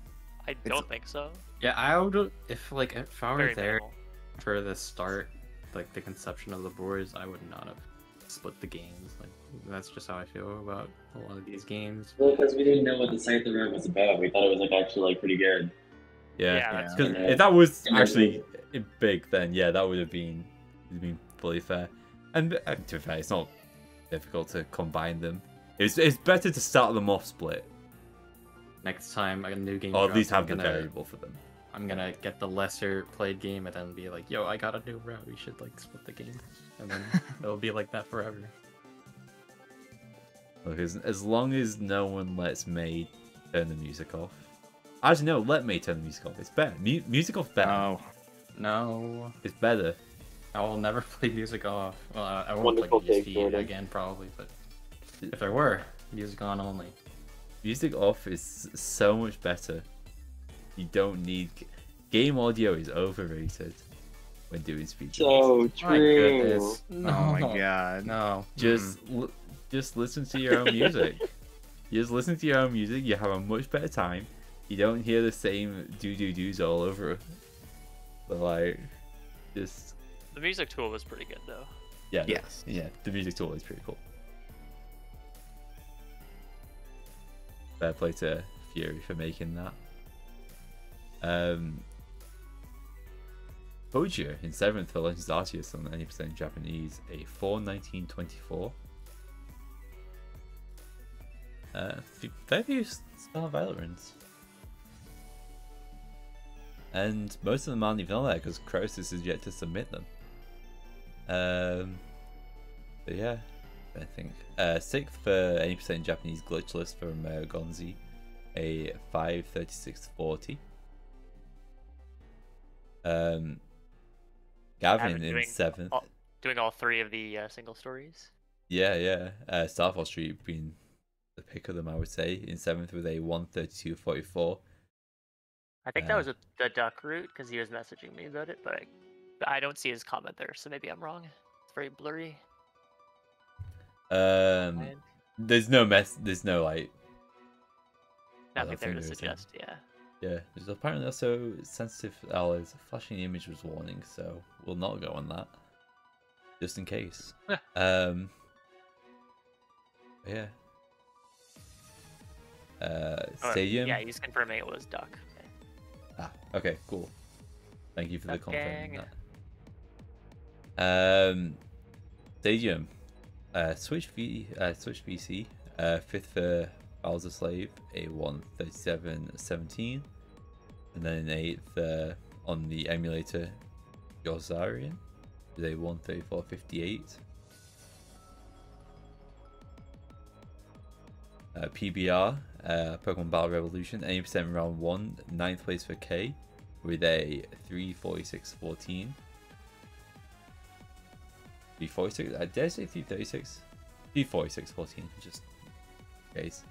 I don't think so. Yeah, I would if like if I were Very there minimal. for the start, like the conception of the boards, I would not have split the games. Like that's just how I feel about a lot of these games. Well, because we didn't know what the site the run was about, we thought it was like actually like pretty good. Yeah, yeah, that's good. If that was actually big, then yeah, that would have been been fully fair. And uh, to be fair, it's not difficult to combine them. It's it's better to start them off split. Next time a new game. Or at least have the variable for them. I'm gonna get the lesser played game and then be like, yo, I got a new route. We should like split the game, and then it'll be like that forever. Look, as as long as no one lets May turn the music off. Actually, no, let May turn the music off. It's better. Mu music off better. No, no, it's better. I will never play music off. Well, I, I won't Wonderful play music again, probably, but if there were, music on only. Music off is so much better. You don't need... Game audio is overrated when doing speech. So true. Oh my, no. my god. No. Just, mm. l just listen to your own music. You just listen to your own music, you have a much better time. You don't hear the same do-do-dos all over. But like, just... The music tool was pretty good, though. Yeah. Yes. Yeah. The music tool is pretty cool. Fair play to Fury for making that. Um, Poja in seventh for Legends Arceus on ninety percent Japanese, a four nineteen twenty-four. Uh, fair few Scarlet Violet runs. And most of them aren't even on there because Croesus is yet to submit them. Um, but yeah, I think uh, sixth for any percent Japanese glitchless from uh, Gonzi, a five thirty six forty. Um, Gavin in seventh, doing all three of the uh, single stories. Yeah, yeah. Uh, Starfall Street being the pick of them, I would say, in seventh with a one thirty two forty four. I think uh, that was a, the duck route because he was messaging me about it, but I, but I don't see his comment there, so maybe I'm wrong. It's very blurry. Um, and... there's no mess. There's no like nothing there to suggest. Yeah. Yeah. There's apparently also sensitive alloys. Flashing image was warning, so we'll not go on that, just in case. um. Yeah. Uh, stadium. Oh, yeah, he's confirming it was duck. Ah, okay, cool. Thank you for the confirming that. Um, Stadium, uh, Switch V, uh, Switch V C, uh, fifth for Bowser Slave, a one thirty-seven seventeen, and then an eighth uh, on the emulator, Yozarian, with a one thirty-four fifty-eight. Uh, P B R, uh, Pokemon Battle Revolution, eighty percent round one, ninth place for K with a three forty-six fourteen. three forty-six, I dare say three thirty-six? three forty-six fourteen, just in case.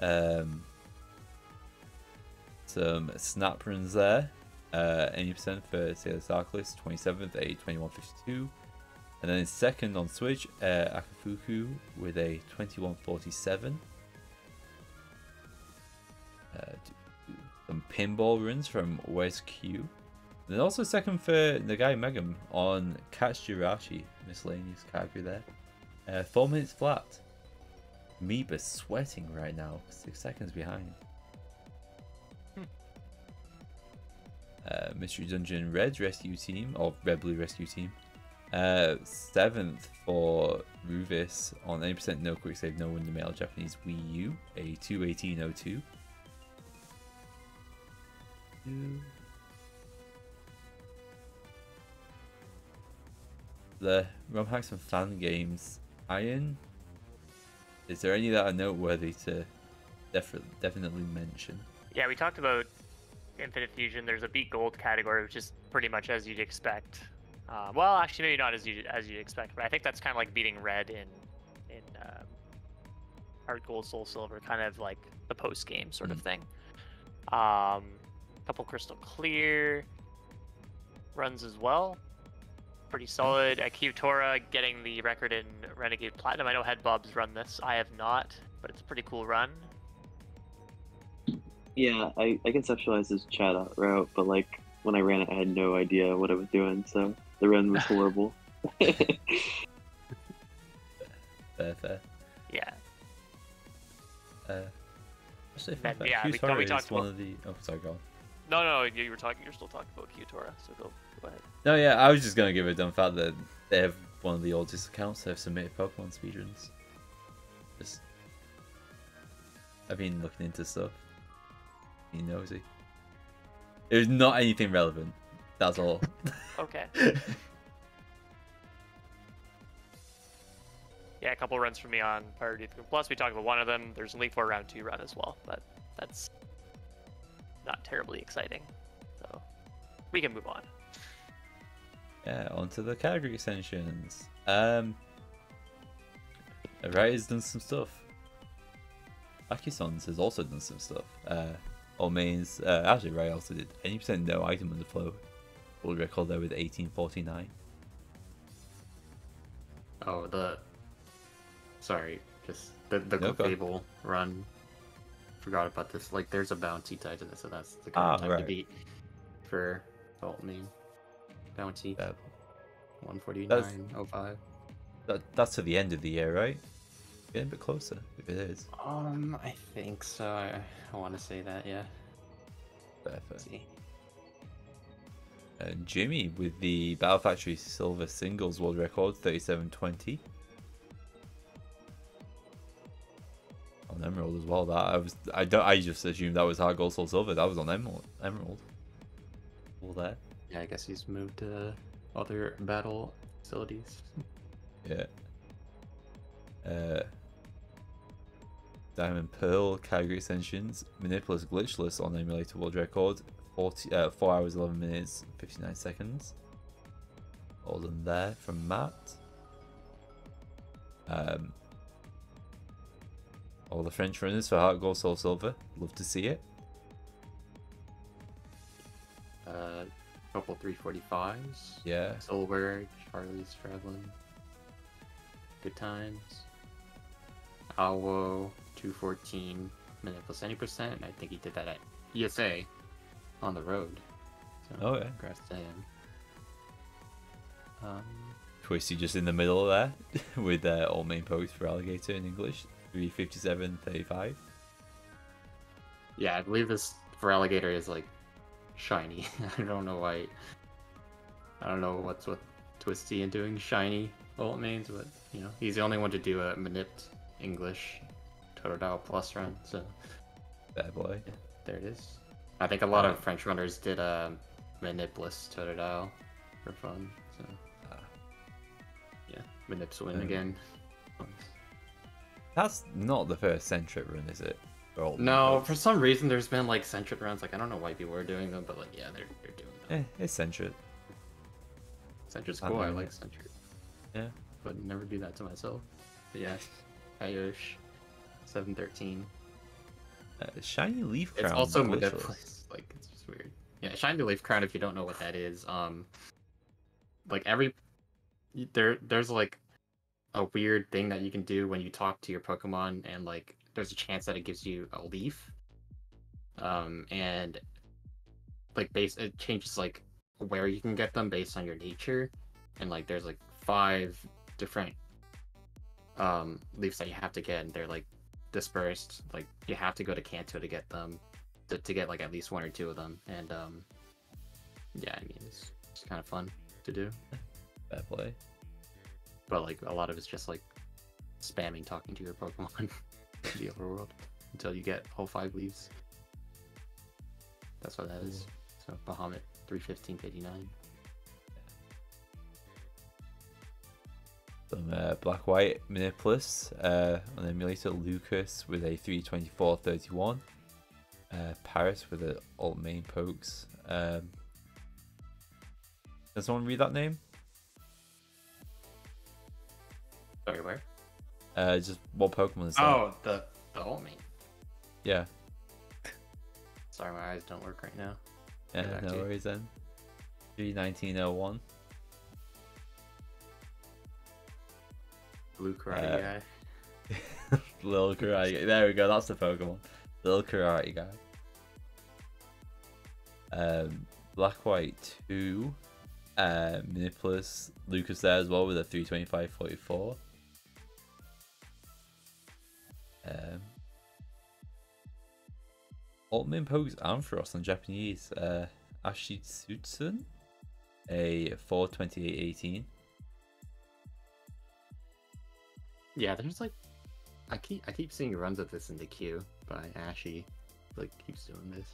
Um, some snap runs there. Uh, eighty percent for Sailor Sarkless, twenty-seventh, a twenty-one fifty-two. And then second on Switch, uh, Akafuku with a twenty-one forty-seven. some pinball runes from West Q. Then also second for Nagai Megum on Katsurashi, miscellaneous category there. Uh, four minutes flat. Meeba sweating right now, six seconds behind. Hmm. Uh, Mystery Dungeon Red Rescue Team, or Red Blue Rescue Team. Uh, seventh for Ruvis on eighty percent no quick save, no wonder mail, Japanese Wii U, a two eighteen oh two. Two. The ROM hacks and fan games. Iron. Is there any that are noteworthy to def definitely mention? Yeah, we talked about Infinite Fusion. There's a Beat Gold category, which is pretty much as you'd expect. Uh, well, actually, maybe not as you as you'd expect, but I think that's kind of like beating Red in in um, Heart Gold, Soul Silver, kind of like the post game sort mm-hmm. of thing. Um, couple Crystal Clear runs as well. Pretty solid. Qtora getting the record in Renegade Platinum. I know Head Bob's run this. I have not, but it's a pretty cool run. Yeah, I, I conceptualized this chat out route, but like when I ran it, I had no idea what I was doing, so the run was horrible. Fair, fair. Yeah. Uh, actually, then, yeah, we, no, we talked one about... of the. Oh, sorry, go on. No, no, you were talking. You're still talking about Qtora, so go. Go ahead. No, yeah, I was just gonna give a dumb fact that they have one of the oldest accounts that have submitted Pokemon speedruns. Just, I've been looking into stuff. Be nosy. It was not anything relevant. That's all. Okay. Yeah, a couple runs for me on Priority Three. Plus, we talked about one of them. There's a League Four Round Two run as well, but that's not terribly exciting. So we can move on. Yeah, on to the category extensions. Um, Right has done some stuff. Akison's has also done some stuff. Uh, Omain's, uh, actually, Right also did eighty percent no item underflow. World record there with eighteen forty-nine. Oh, the. Sorry, just the, the no Fable run. Forgot about this. Like, there's a bounty tied to this, so that's the kind ah, of time right. to beat for alt name. Bounty uh, one forty-nine oh five. That, that's to the end of the year, right? Getting a bit closer, if it is. Um, I think so. I, I want to say that, yeah. Perfect. See. Uh, Jimmy with the Battle Factory Silver Singles World Record, thirty-seven twenty. On Emerald as well. That I was. I don't. I just assumed that was Hard Gold, Soul Silver. That was on Emerald. Emerald. All there. Yeah, I guess he's moved to other battle facilities. Yeah. Uh, Diamond Pearl category extensions. Manipulus Glitchless on Emulator World Record. forty, uh, four hours, eleven minutes, fifty-nine seconds. All done there from Matt. Um, all the French runners for Heart Gold, Soul Silver. Love to see it. Uh... Couple three forty-fives. Yeah. Solberg, Charlie's Traveling. Good times. Awo, two fourteen, minute plus ninety percent. I think he did that at E S A on the road. So, oh, yeah. Congrats to him. Um, Twisty just in the middle there with uh, all main pokes for Alligator in English. three fifty-seven thirty-five. Yeah, I believe this for Alligator is like shiny. I don't know why. I don't know what's with Twisty and doing shiny alt mains, but you know, he's the only one to do a Manipt English Totodile Plus run, so. Bad boy. Yeah, there it is. I think a lot uh, of French runners did a Manipulus Totodile for fun, so. Uh, yeah, Manip's win um, again. That's not the first centric run, is it? No, for some reason there's been like centric rounds. Like I don't know why people are doing them, but like yeah, they're they're doing them. Eh, it's centric. Centric's cool. I, I like centric. Yeah, but never do that to myself. But yeah, Irish, seven thirteen. Uh, shiny leaf crown. It's also Manipulus. Like it's just weird. Yeah, shiny leaf crown. If you don't know what that is, um, like every there there's like a weird thing that you can do when you talk to your Pokemon and like. There's a chance that it gives you a leaf, um, and like base it changes like where you can get them based on your nature, and like there's like five different um leaves that you have to get, and they're like dispersed. Like you have to go to Kanto to get them, to, to get like at least one or two of them, and um yeah, I mean it's, it's kind of fun to do. Bad play. But like a lot of it's just like spamming talking to your Pokemon in the overworld until you get all five leaves. That's what that is. So Bahamut three fifteen fifty-nine. Some uh, black white Miniplus, uh, an emulator Lucas with a three twenty-four thirty-one, uh, Paris with an alt main pokes. Um, does someone read that name? Sorry, where? Uh, just what Pokemon is that? Oh, the the alt main. Yeah. Sorry, my eyes don't work right now. Yeah, no worries then. three nineteen oh one. Blue karate uh, guy. Little karate guy. There we go. That's the Pokemon. Little karate guy. Um, Black White two. Uh, Miniplus Lucas there as well with a three twenty-five forty-four. Um, Altman pokes Ampharos in Japanese. Uh, Ashitsutsun, a four twenty-eight eighteen. Yeah, there's like, I keep I keep seeing runs of this in the queue by Ashy, like keeps doing this.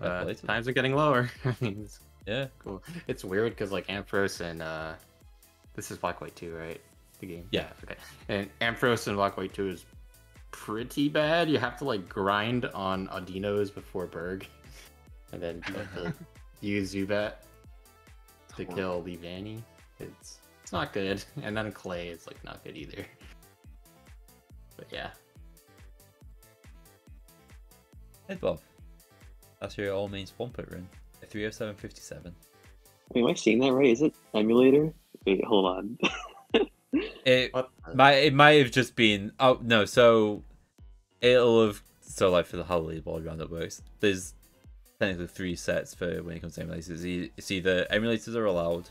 Uh, times are getting lower. I mean, it's yeah, cool. It's weird because like Ampharos and uh, this is Black White two, right? The game. Yeah, okay. And Ampharos and Black White two is pretty bad. You have to like grind on Audino's before Berg, and then like, use Zubat to kill Leavanny. It's It's not good, and then Clay is like not good either. But yeah. Head Bob, that's your all main spawn put run. A three oh seven fifty seven. Wait, am I seeing that right? Is it emulator? Wait, hold on. it what? might it might have just been oh no, so it'll have so like for the Halloween ball roundup works. There's technically three sets for when it comes to emulators. It's either emulators are allowed,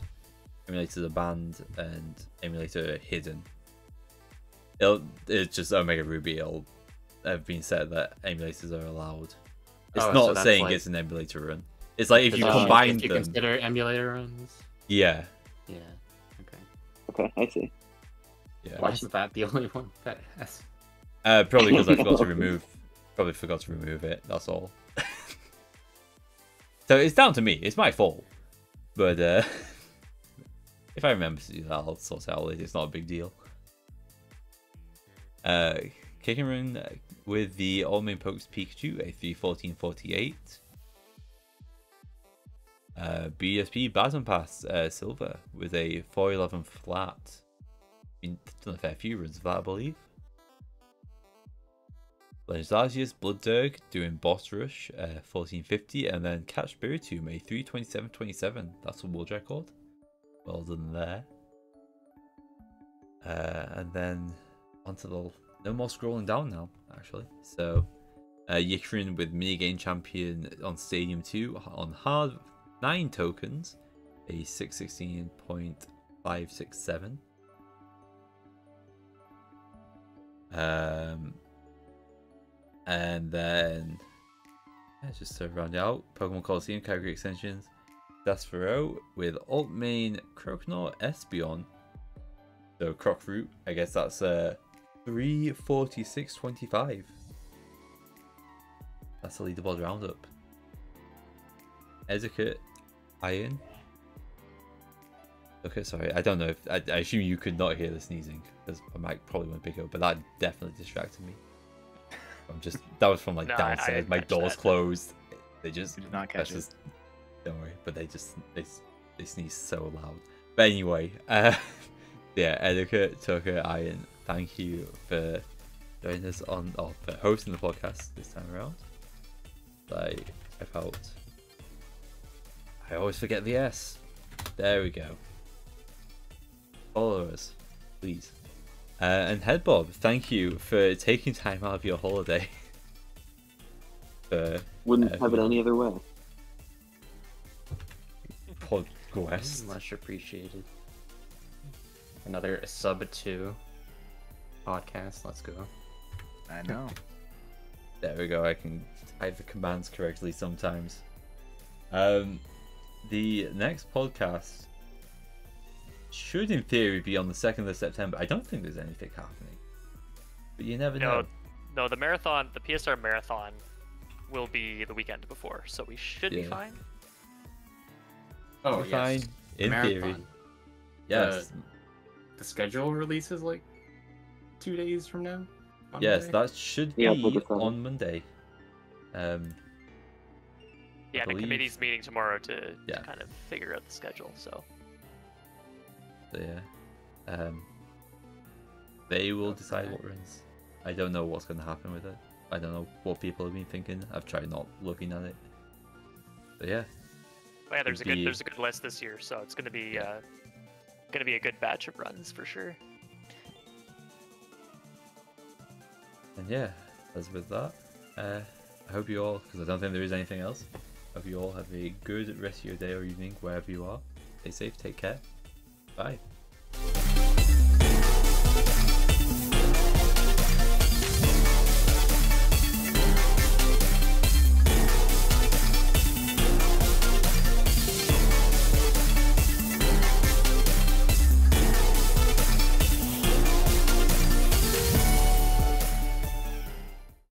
emulator the band, and emulator hidden. It'll, it's just Omega Ruby. It'll have been said that emulators are allowed. It's oh, not so saying like, it's an emulator run. It's like if you combine if you them. Consider emulator runs. Yeah. Yeah. Okay. Okay, I see. Yeah. Why is that the only one that has? Uh, probably because I forgot to remove. Probably forgot to remove it. That's all. So it's down to me. It's my fault. But. Uh... If I remember to do that, I'll sort it out later. It's not a big deal. Uh, Kicking Run with the All Main Pokes Pikachu, a three fourteen forty-eight. Uh, B S P Basm Pass uh, Silver with a four eleven flat. I mean, done a fair few runs of that, I believe. Legends Arceus Blood Dirk doing Boss Rush, uh, fourteen fifty, and then Catch Spiritomb, a three twenty-seven twenty-seven. That's a world record. Well done there. Uh, and then onto the no more scrolling down now, actually. So uh, Yikrin with minigame champion on Stadium two on hard nine tokens, a six sixteen point five six seven. Um, and then yeah, just to round it out, Pokemon Coliseum category extensions. Despero with alt main Croconaw Espeon. So Crocroot, I guess that's uh three forty-six twenty-five. That's a leaderboard roundup. Etiquette Iron. Okay, sorry, I don't know if I, I assume you could not hear the sneezing because my mic probably won't pick up, but that definitely distracted me. I'm just that was from like no, downstairs. My door's that. Closed. They just did not catch it. Don't worry, but they just they, they sneeze so loud. But anyway, uh, yeah, Etiquette, Tucker, Iron, thank you for joining us on, or for hosting the podcast this time around. Like I felt, I always forget the S. There we go. Follow us, please. Uh, and Head Bob, thank you for taking time out of your holiday Uh, Wouldn't uh, have it any other way. Podquest. Much appreciated. Another sub two podcast. Let's go. I know. There we go. I can type the commands correctly sometimes. Um, the next podcast should, in theory, be on the second of September. I don't think there's anything happening, but you never no, know. No, the marathon, the P S R marathon, will be the weekend before, so we should yeah. be fine. Oh, We're yes. fine in marathon. theory. Yes. The, the schedule releases like two days from now. Yes, Monday? that should be yeah, on Monday. Um. Yeah, the committee's meeting tomorrow to, yeah. to kind of figure out the schedule. So. So yeah, um, they will okay. decide what wins. I don't know what's going to happen with it. I don't know what people have been thinking. I've tried not looking at it. But yeah. Oh, yeah, there's It'd a good be... there's a good list this year, so it's going to be yeah. uh, going to be a good batch of runs for sure. And yeah, as with that, uh, I hope you all, because I don't think there is anything else. I hope you all have a good rest of your day or evening wherever you are. Stay safe. Take care. Bye.